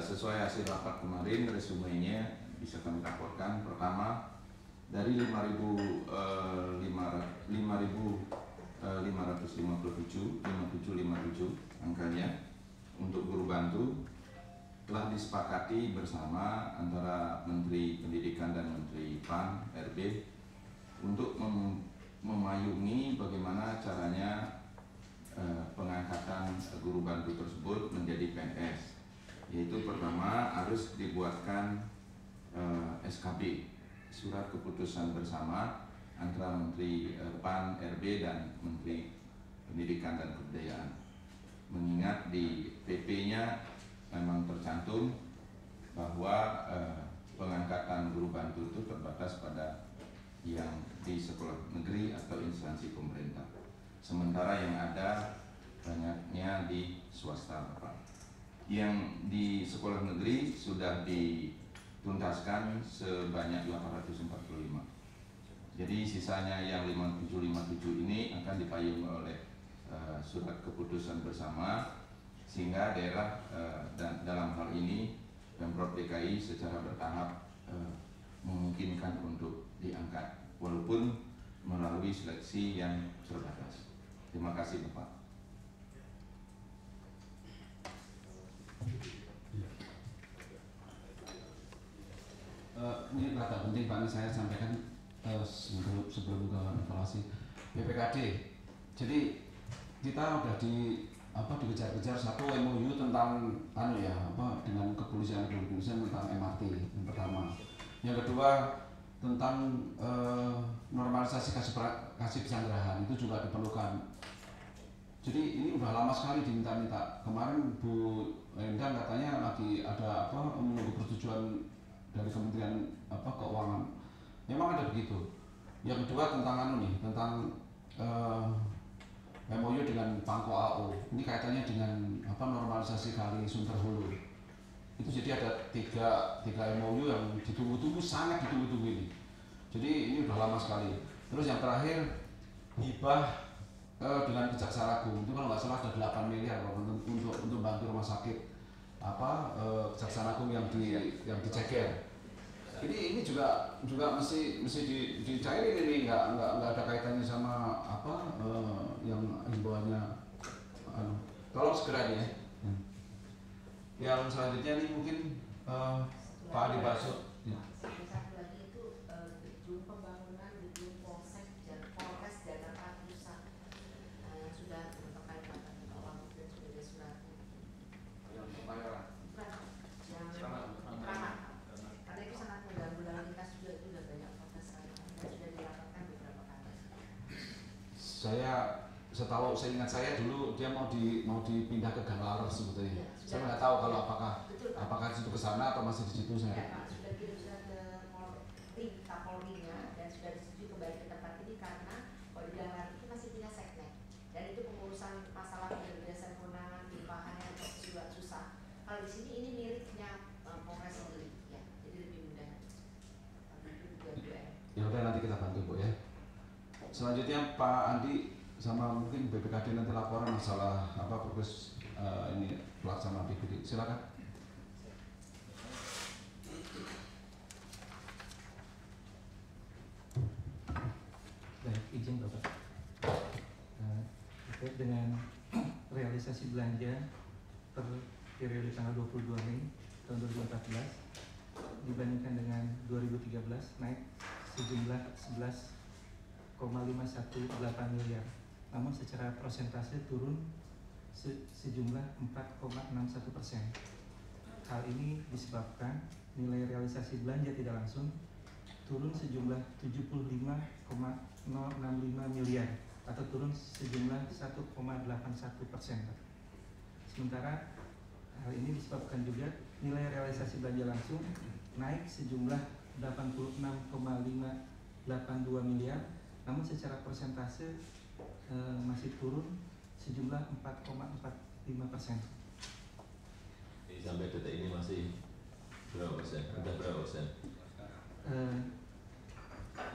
Sesuai hasil rapat kemarin, resumenya bisa kami laporkan. Pertama, dari 5.557 angkanya untuk guru bantu telah disepakati bersama antara Menteri Pendidikan dan Menteri PAN RD untuk memayungi bagaimana caranya pengangkatan guru bantu tersebut menjadi PNS, yaitu pertama harus dibuatkan SKPD, surat keputusan bersama antara Menteri PAN RB dan Menteri Pendidikan dan Kebudayaan, mengingat di PP-nya memang tercantum bahwa pengangkatan guru bantu itu terbatas pada yang di sekolah negeri atau instansi pemerintah, sementara yang ada banyaknya di swasta. Yang di sekolah negeri sudah dituntaskan sebanyak 845. Jadi sisanya yang 5757 ini akan dipayung oleh surat keputusan bersama, sehingga daerah dan dalam hal ini Pemprov DKI secara bertahap memungkinkan untuk diangkat walaupun melalui seleksi yang terbatas. Terima kasih Bapak. Ini kata penting Pak, saya sampaikan sebelum buka evaluasi BPKD. Jadi kita udah dikejar-kejar satu MOU tentang dengan kepolisian tentang MRT yang pertama. Yang kedua tentang normalisasi kasih pesanggerahan, itu juga diperlukan. Jadi ini udah lama sekali diminta-minta. Kemarin Bu Endang katanya lagi ada menunggu persetujuan dari Kementerian Keuangan. Memang ada begitu. Yang kedua tentang MOU dengan Pangko AO. Ini kaitannya dengan normalisasi kali Sunter Hulu. Itu jadi ada tiga MOU yang ditunggu-tunggu, sangat ditunggu-tunggu ini. Jadi ini udah lama sekali. Terus yang terakhir hibah dengan Kejaksaan Agung, itu kalau nggak salah ada 8 miliar untuk bantu rumah sakit Kejaksaan Agung yang diceker. Ini juga mesti dicairin ini, nggak ada kaitannya sama yang himbauannya. Tolong segera ya. Yang selanjutnya ini mungkin Pak Adi Basut. Ya. Satu lagi itu gedung pembangunan gedung Polsek Polres Jakarta Pusat sudah terkait dengan awal dan sudah ada surat. Yang pembayaran. Karena itu sangat mengganggu lalu lintas juga, itu sudah banyak protes dan sudah dilaporkan beberapa kali. Saya ingat dulu dia mau dipindah ke Gang Laras sebetulnya. Ya, saya nggak tahu kalau apakah itu ke sana atau masih di situ saya. Ya, Pak, sudah kirim surat ke Kapolri-nya dan sudah disetujui kembali ke tempat ini karena kalau di Gang Laras itu masih punya seknek dan itu pengurusan masalah pembebasan kewenangan di Pahanan itu juga susah. Kalau di sini ini miliknya Polres sendiri. Ya udah, nanti kita bantu Bu ya. Selanjutnya Pak Andi sama mungkin BPKD nanti laporan masalah progres ini pelaksanaan APBD. Silakan. Baik, izin Bapak. Terkait dengan realisasi belanja per periode tanggal 22 Mei tahun 2014 dibandingkan dengan 2013 naik sejumlah 11,518 miliar, namun secara persentase turun sejumlah 4,61%. Hal ini disebabkan nilai realisasi belanja tidak langsung turun sejumlah 75,065 miliar atau turun sejumlah 1,81%. Sementara hal ini disebabkan juga nilai realisasi belanja langsung naik sejumlah 86,582 miliar, namun secara persentase masih turun sejumlah 4,45%. Jadi sampai detik ini masih berapa persen? Sudah berapa persen?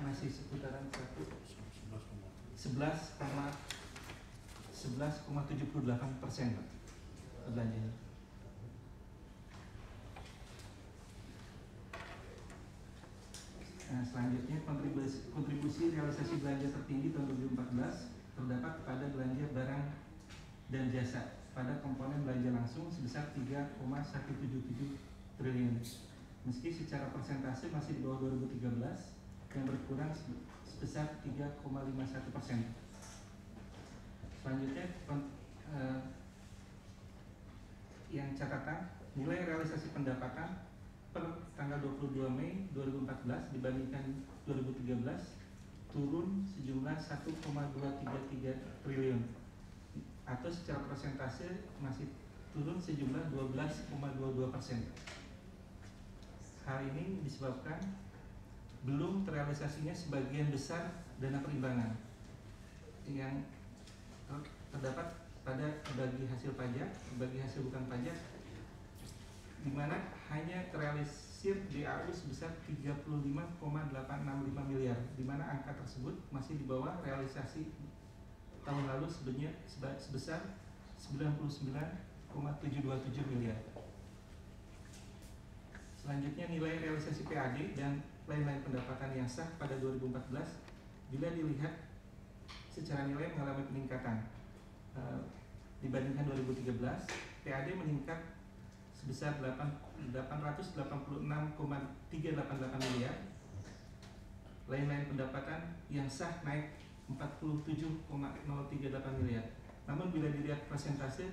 Masih seputaran 11,78% belanjanya. Nah, selanjutnya kontribusi realisasi belanja tertinggi tahun 2014 terdapat pada belanja barang dan jasa pada komponen belanja langsung sebesar 3,177 triliun. Meski secara persentase masih di bawah 2013 yang berkurang sebesar 3,51%. Selanjutnya yang catatan nilai realisasi pendapatan per tanggal 22 Mei 2014 dibandingkan 2013 turun sejumlah 1,233 triliun atau secara persentase masih turun sejumlah 12,22%. Hal ini disebabkan belum terrealisasinya sebagian besar dana perimbangan yang terdapat pada bagi hasil pajak, bagi hasil bukan pajak, di mana hanya terrealisir DAU sebesar 35,865 miliar, di mana angka tersebut masih di bawah realisasi tahun lalu sebesar 99,727 miliar. Selanjutnya nilai realisasi PAD dan lain-lain pendapatan yang sah pada 2014 bila dilihat secara nilai mengalami peningkatan. Dibandingkan 2013, PAD meningkat sebesar 886,388 miliar, lain-lain pendapatan yang sah naik 47,038 miliar. Namun bila dilihat persentase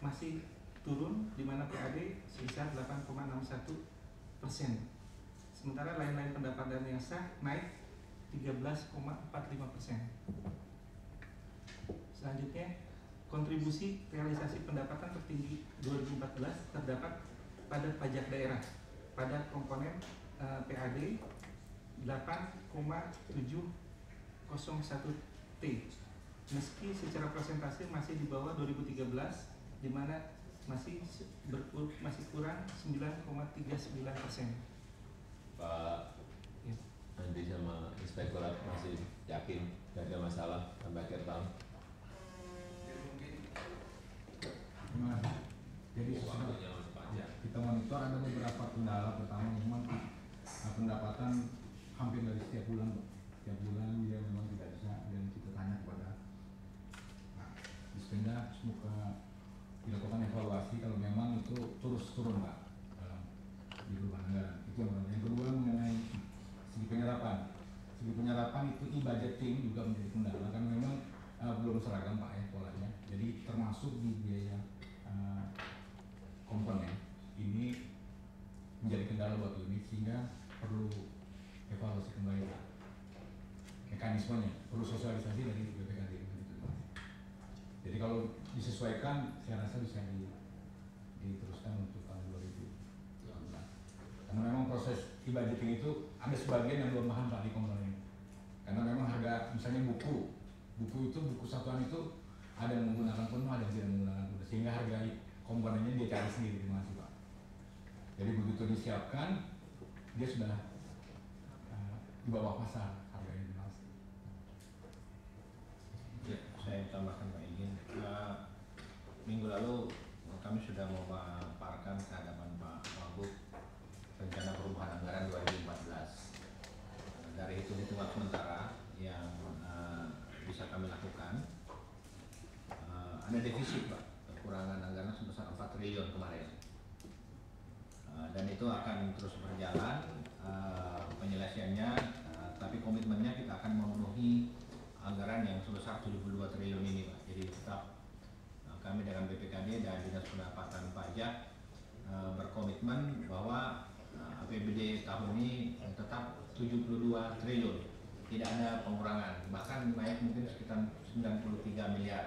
masih turun, di mana PAD sebesar 8,61%. Sementara lain-lain pendapatan yang sah naik 13,45%. Selanjutnya, kontribusi realisasi pendapatan tertinggi 2014 terdapat pada pajak daerah pada komponen PAD 8,701T, meski secara persentase masih di bawah 2013 di mana masih kurang 9,39%. Pak ya. Nanti sama Inspektorat masih yakin tidak ada masalah sampai akhir tahun. Jadi kita monitor ada beberapa kendala. Pertama memang pendapatan hampir dari setiap bulan dia memang tidak bisa, dan kita tanya kepada Dispenda semoga dilakukan evaluasi kalau memang itu terus turun Pak di perubahan anggaran. Itu yang pertama. Yang kedua mengenai segi penyerapan itu budgeting juga menjadi kendala karena memang belum seragam Pak ya polanya, jadi termasuk di biaya komponen ini menjadi kendala buat unit sehingga perlu evaluasi kembali Pak mekanismenya, perlu sosialisasi dari BPKD gitu. Jadi kalau disesuaikan saya rasa bisa diteruskan untuk tahun 2018 karena memang proses budgeting itu ada sebagian yang belum paham Pak di komponen, karena memang harga misalnya buku satuan itu ada yang menggunakan penuh, ada yang tidak menggunakan penuh, sehingga harga komponennya dia cari sendiri. Terima kasih Pak. Jadi begitu disiapkan dia sudah di bawah pasar harganya. Terima kasih. Ya, saya tambahkan Pak Ingin, minggu lalu kami sudah memaparkan ke hadapan Pak Wagub rencana perubahan anggaran 2014 dari hitung-hitungan sementara yang bisa kami lakukan. Ada defisit Pak, kekurangan anggaran sebesar 4 triliun kemarin, dan itu akan terus berjalan penyelesaiannya, tapi komitmennya kita akan memenuhi anggaran yang sebesar 72 triliun ini Pak. Jadi tetap kami dengan BPKD dan Dinas Pendapatan Pajak berkomitmen bahwa APBD tahun ini tetap 72 triliun, tidak ada pengurangan, bahkan naik mungkin sekitar 93 miliar.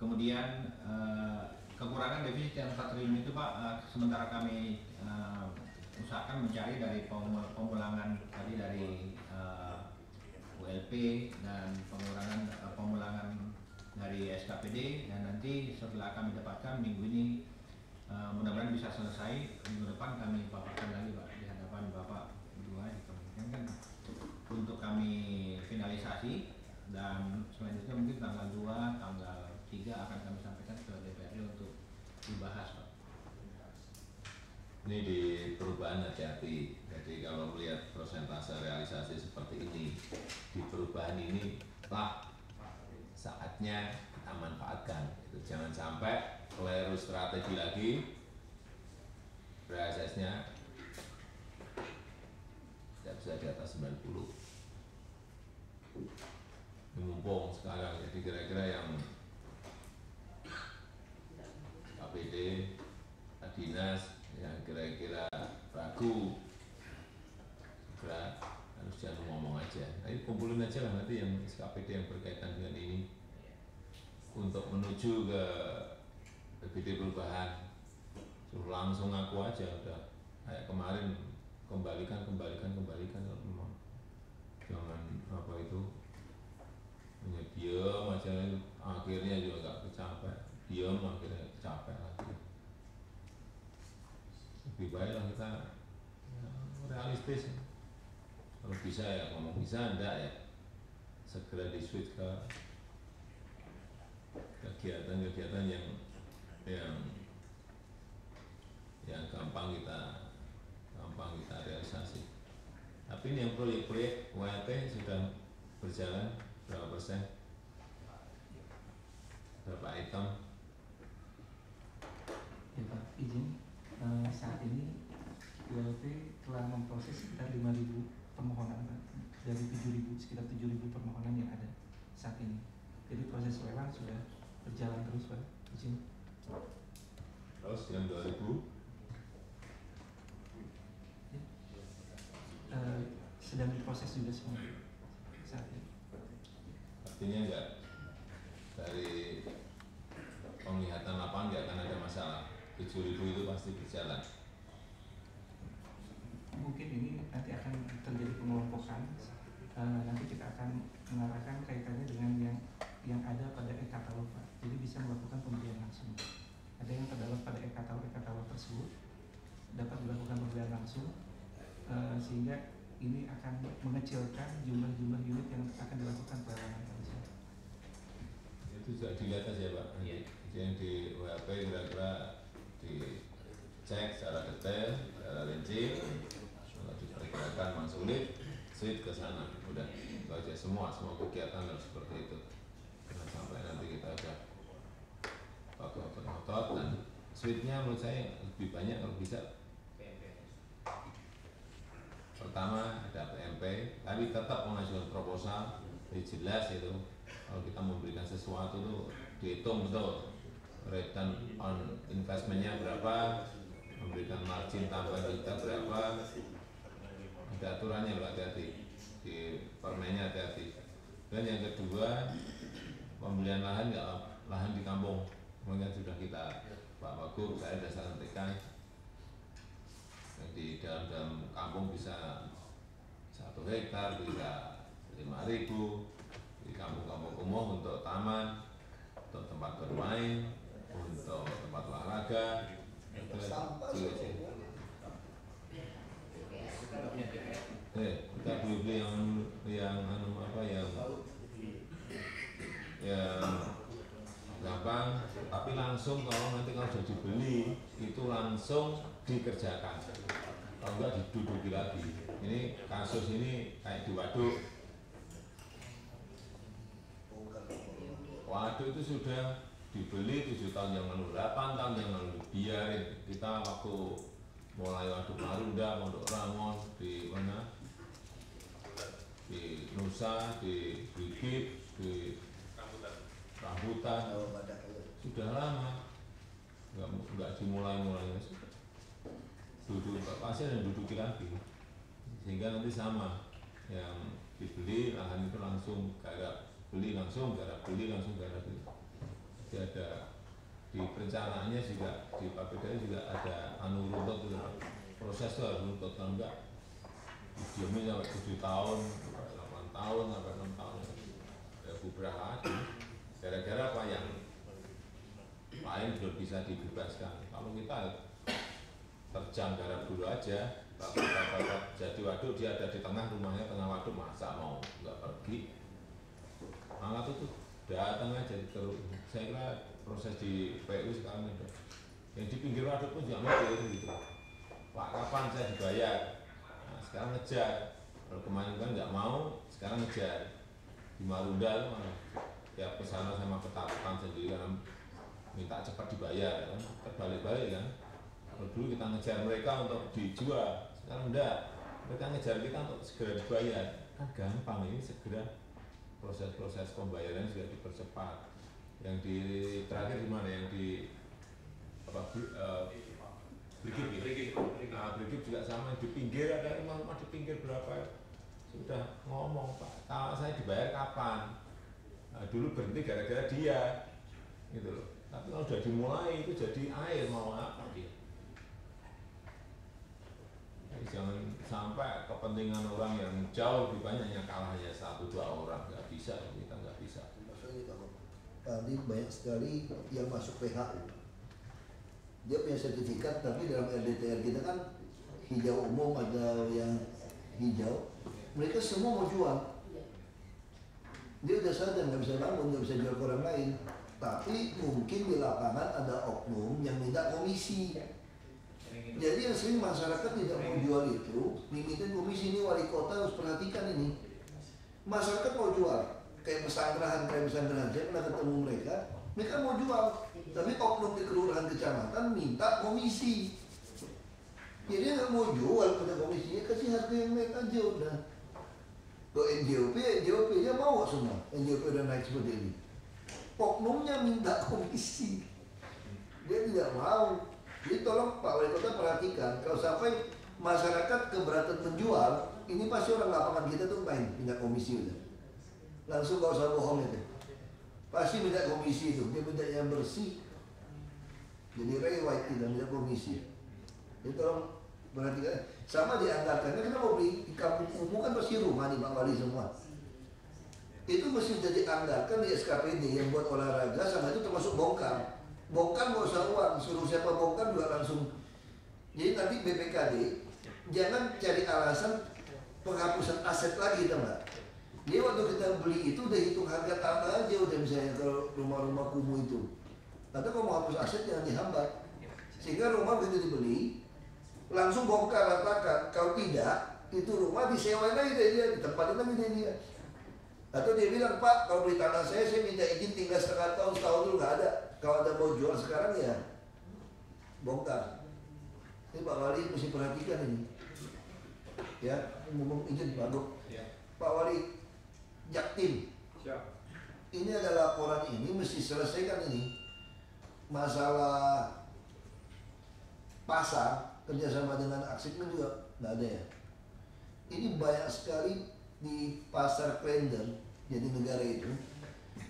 Kemudian kekurangan defisit yang 4 triliun itu Pak, sementara kami usahakan mencari dari pemulangan tadi dari UMP LP dan pemulangan dari SKPD, dan nanti setelah kami dapatkan minggu ini, mudah-mudahan bisa selesai. Minggu depan kami paparkan lagi Pak di hadapan Bapak berdua di Kementerian kan untuk kami finalisasi, dan selanjutnya mungkin tanggal 2, tanggal 3 akan kami sampaikan ke DPRD untuk dibahas Pak. Ini di perubahan hati-hati, jadi kalau melihat persentase realisasi seperti ini di perubahan ini lah saatnya kita manfaatkan, jangan sampai keliru strategi lagi prosesnya tidak bisa di atas 90. Mumpung sekarang, jadi kira-kira yang KPD, dinas yang kira-kira ragu segera harus jangan ngomong aja. Ayo kumpulin aja lah nanti yang SKPD yang berkaitan dengan ini untuk menuju ke BPD perubahan. Suruh langsung ngaku aja udah kayak kemarin, kembalikan kalau memang jangan apa itu hanya diem aja, akhirnya juga nggak kecapai, diem akhirnya capek lagi. Lebih baiklah kita ya, realistis. Kalau bisa ya ngomong, bisa enggak ya segera di switch ke kegiatan-kegiatan yang gampang kita realisasi. Tapi ini yang proyek-proyek UAT sudah berjalan berapa persen? Berapa item? Ya Pak, izin. Saat ini ULP telah memproses sekitar 5.000 permohonan Pak, dari 7.000, sekitar 7.000 permohonan yang ada saat ini. Jadi proses lelang sudah berjalan terus Pak. Izin. Terus yang 2.000? Ya. Sedang diproses juga semua saat ini. Artinya enggak, dari penglihatan lapangan enggak akan ada masalah. 7.000 itu pasti berjalan. Mungkin ini nanti akan terjadi pengelompokan. Nanti kita akan mengarahkan kaitannya dengan yang ada pada e-katalog Pak. Jadi bisa melakukan pembelian langsung. Ada yang terdapat pada e-katalog tersebut dapat dilakukan pembelian langsung, sehingga ini akan mengecilkan jumlah unit yang akan dilakukan pelelangan langsung. Itu sudah dilihat aja Pak. Iya. Yang di WP kira-kira dicek secara detail, secara rinci, kalau diperkirakan memang sulit, sulit ke sana, udah, itu aja semua kegiatan harus seperti itu. Jangan sampai nanti kita udah pakai otot-otot, dan suitnya menurut saya lebih banyak kalau bisa. Pertama ada PMP, tapi tetap mengajukan proposal, jelas itu. Kalau kita memberikan sesuatu itu dihitung betul. Return on investment-nya berapa, memberikan margin tambahan kita berapa, ada aturannya loh, hati-hati di permennya, hati-hati. Dan yang kedua, pembelian lahan, nggak lahan di kampung, kemudian sudah kita Pak Wagub, saya sudah sampaikan di dalam kampung bisa 1 hektar, bisa 5.000 di kampung-kampung umum untuk taman, untuk tempat bermain, untuk tempat olahraga, itu kita beli yang gampang, tapi langsung. Kalau nanti kalau sudah dibeli itu langsung dikerjakan, kalau enggak diduduki lagi. Ini kasus ini kayak di waduk. Waduh itu sudah dibeli 7 tahun yang lalu, 8 tahun yang lalu, biarin. Kita waktu mulai waduk Marunda, Pondok Rangon, di mana? Di Nusa, di Brigip, di Rambutan, sudah lama. Enggak dimulai-mulainya. Duduk, pasti ada yang duduki lagi. Sehingga nanti sama, yang dibeli lahan itu langsung garap. Beli langsung, garap. Jadi ada di perencanaannya juga, di KPK juga ada anu runtut, proses itu harus runtut, kalau enggak didiamin sampai 7 tahun, 8 tahun, tahun sampai 6 tahun bubrah lagi, gara-gara apa yang lain belum bisa dibebaskan. Kalau kita terjang garap dulu aja, jadi waduk dia ada di tengah rumahnya, tengah waduk, masa mau nggak pergi, malah tuh datang aja terus. Saya kira proses di PU sekarang itu yang di pinggir waduk pun juga mau gitu, Pak kapan saya dibayar? Nah, sekarang ngejar, kalau kemarin kan nggak mau, sekarang ngejar. Di Marunda malah ya kesana sama ketakutan sendiri karena minta cepat dibayar, terbalik-balik kan. Kalau dulu kita ngejar mereka untuk dijual, sekarang enggak, mereka ngejar kita untuk segera dibayar. Kan gampang ini, segera proses-proses pembayaran sudah dipercepat. Yang di terakhir gimana, yang di apa, Brigip juga sama, di pinggir ada rumah-rumah di pinggir berapa sudah ngomong, Pak kalau saya dibayar kapan. Nah, dulu berhenti gara-gara dia gitu loh, tapi kalau sudah dimulai itu jadi air, mau apa dia. Jangan sampai kepentingan orang yang jauh lebih banyak yang kalah hanya 1-2 orang, nggak bisa, kita nggak bisa. Maksudnya tadi banyak sekali yang masuk PHU, dia punya sertifikat, tapi dalam RDTR kita kan hijau umum ada yang hijau, mereka semua mau jual. Dia udah sadar nggak bisa bangun, nggak bisa jual ke orang lain, tapi mungkin di lapangan ada oknum yang minta komisi. Jadi yang sering masyarakat tidak mau jual itu, limitin komisi ini, wali kota harus perhatikan ini. Masyarakat mau jual, kayak pesanggrahan, saya pernah ketemu mereka mau jual, tapi oknum di kelurahan kecamatan minta komisi. Jadi nggak mau jual pada komisinya, kasih harga yang naik aja udah. Kalau NJOP aja mau semua, NJOP udah naik seperti ini. Oknumnya minta komisi, dia tidak mau. Jadi tolong Pak Wali Kota perhatikan, kalau sampai masyarakat keberatan menjual, ini pasti orang lapangan kita tuh minta komisi udah. Langsung gak usah bohong itu. Pasti minta komisi itu, dia minta yang bersih. Jadi rewet tidak minta komisi. Jadi tolong perhatikan, sama dianggarkannya, karena mau beli di kampung umum kan pasti rumah nih Pak Wali semua. Itu mesti jadi anggarkan di SKPD yang buat olahraga, sama itu termasuk bongkar. Bongkar nggak usah uang, suruh siapa bongkar juga langsung. Jadi nanti BPKD jangan cari alasan penghapusan aset lagi, tau nggak? Dia waktu kita beli itu udah hitung harga tanah aja udah, misalnya kalau rumah-rumah kumuh itu. Nanti kalau mau hapus aset jangan dihambat, sehingga rumah begitu dibeli langsung bongkar ratakan. Kalau tidak, itu rumah disewain lagi dari dia, ditempatin lagi dari dia. Atau dia bilang, Pak kalau beli tanah saya minta izin tinggal 1/2 tahun, setahun dulu nggak ada. Kalau ada mau jual sekarang ya bongkar. Ini Pak Wali mesti perhatikan ini. Ya, ngomong izin Pak Dok. Ya. Pak Wali, Jaktim. Siap. Ini ada laporan ini, mesti selesaikan ini. Masalah pasar kerjasama dengan Aksipmen juga nggak ada ya. Ini banyak sekali di pasar Klender jadi negara itu.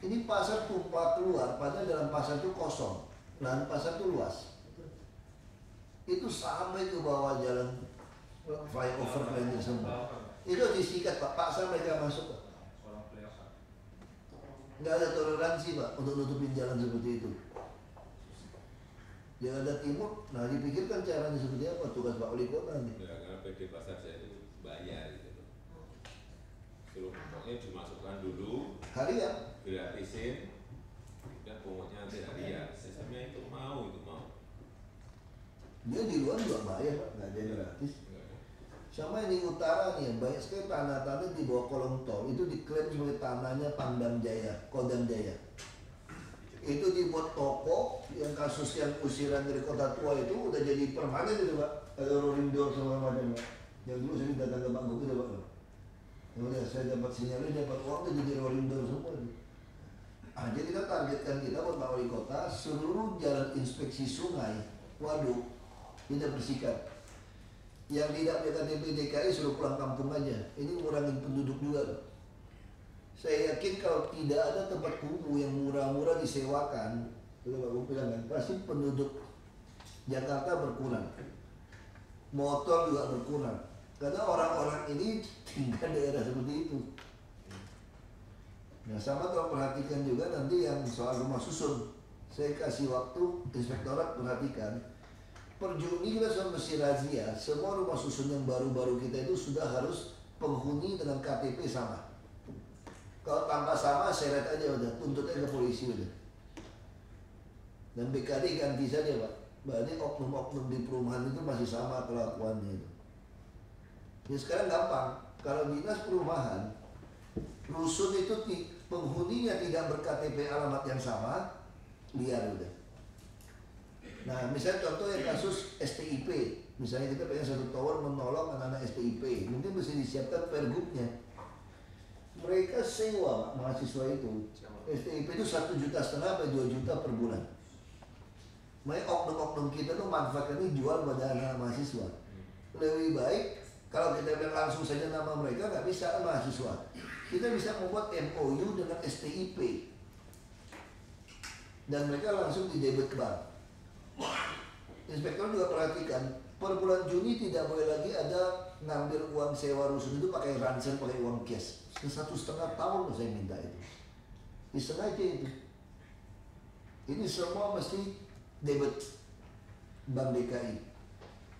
Ini pasar tumpah keluar, padahal dalam pasar itu kosong, lahan pasar itu luas. Itu sampai ke bawah jalan flyover lainnya semua. Itu disikat Pak, paksa mereka masuk Pak. Nggak ada toleransi Pak untuk nutupin jalan seperti itu. Jakarta Timur, nah dipikirkan caranya seperti apa, tugas Pak Wali Kota nih. Karena PD pasar saya itu bayar gitu. Suruh pokoknya dimasukkan dulu harian, gratisin, dan pokoknya nanti harian. Sistemnya itu mau. Dia di luar juga bayar Pak, nggak ada gratis. Sama yang di utara nih, banyak sekali tanah-tanah di bawah kolong tol itu diklaim sebagai tanahnya Pangdam Jaya, Kodam Jaya. Itu dibuat toko, yang kasus yang usiran dari kota tua itu udah jadi permanen itu Pak. Ada rolling door sama macam Pak. Yang dulu sering datang ke Pak Gubernur itu Pak. Udah, saya dapat sinyalnya, dapat waktu jadi rolling door semua. Jadi kita targetkan kita buat Pak Wali Kota, seluruh jalan inspeksi sungai, waduk, kita bersihkan. Yang tidak punya KTP DKI suruh pulang kampung aja. Ini ngurangin penduduk juga. Saya yakin kalau tidak ada tempat kumpul yang murah-murah disewakan, itu Pak Bung bilang kan, pasti penduduk Jakarta berkurang, motor juga berkurang. Karena orang-orang ini tinggal daerah seperti itu. Nah, sama kalau perhatikan juga nanti yang soal rumah susun, saya kasih waktu Inspektorat perhatikan. Per Juni kita sudah mesti razia, semua rumah susun yang baru-baru kita itu sudah harus penghuni dengan KTP sama. Kalau tanpa sama, seret aja udah, tuntut aja ke polisi udah. Dan BKD ganti saja Pak, berarti oknum-oknum di perumahan itu masih sama kelakuannya itu. Ya sekarang gampang, kalau dinas perumahan, rusun itu penghuninya tidak berKTP alamat yang sama, liar udah. Nah, misalnya contohnya kasus STIP, misalnya kita pengen satu tower menolong anak-anak STIP, mungkin mesti disiapkan pergubnya. Mereka sewa mahasiswa itu, STIP itu 1,5 juta sampai 2 juta per bulan. Makanya oknum-oknum kita tuh manfaatnya jual pada anak-anak mahasiswa. Lebih baik kalau kita bilang langsung saja nama mereka, nggak bisa mahasiswa. Kita bisa membuat MOU dengan STIP dan mereka langsung didebit ke bank. Inspektor juga perhatikan, per bulan Juni tidak boleh lagi ada ngambil uang sewa rusun itu pakai ransen, pakai uang cash. 1,5 tahun saya minta itu. Disengaja itu. Ini semua mesti debit Bank DKI.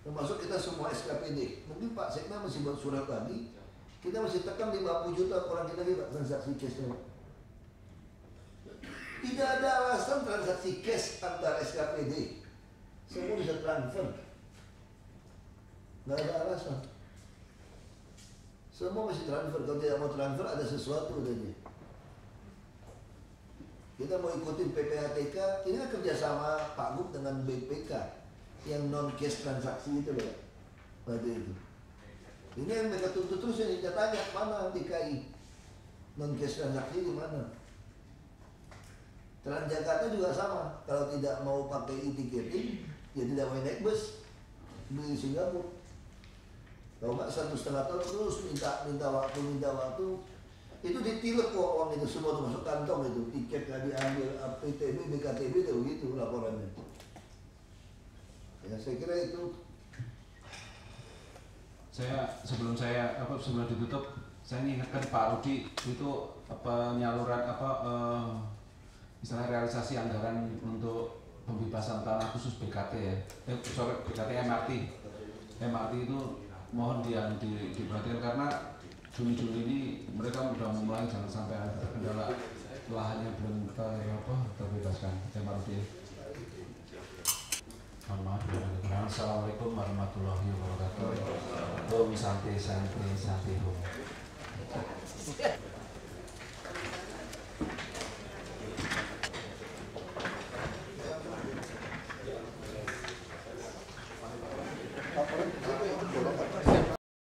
Termasuk kita semua SKPD. Mungkin Pak Sekda masih buat surat lagi. Kita masih tekan 50 juta orang kita lagi transaksi cashnya. Tidak ada alasan transaksi cash antara SKPD. Semua bisa transfer. Tidak ada alasan. Semua masih transfer. Kalau tidak mau transfer ada sesuatu adanya. Kita mau ikutin PPHTK. Ini kan kerjasama Pak Gub dengan BPK yang non cash transaksi itu loh. Pada itu. Ini yang mereka tuntut terus ini tanya mana DKI non cash transaksi di mana? Transjakarta juga sama, kalau tidak mau pakai e-ticketing, ya tidak mau naik bus di Singapura. Kalau nggak 1,5 tahun terus minta waktu, itu ditilik kok uang itu semua tuh masuk kantong itu, tiket nggak diambil, PTB, BKTB itu begitu laporannya. Ya saya kira itu. Sebelum ditutup, saya ingatkan Pak Rudi itu penyaluran misalnya realisasi anggaran untuk pembebasan tanah khusus BKT ya, MRT itu mohon diperhatikan karena Juni ini mereka sudah memulai, jangan sampai ada kendala lahannya belum terbebaskan MRT. Assalamualaikum warahmatullahi wabarakatuh. Om santi santi santi om.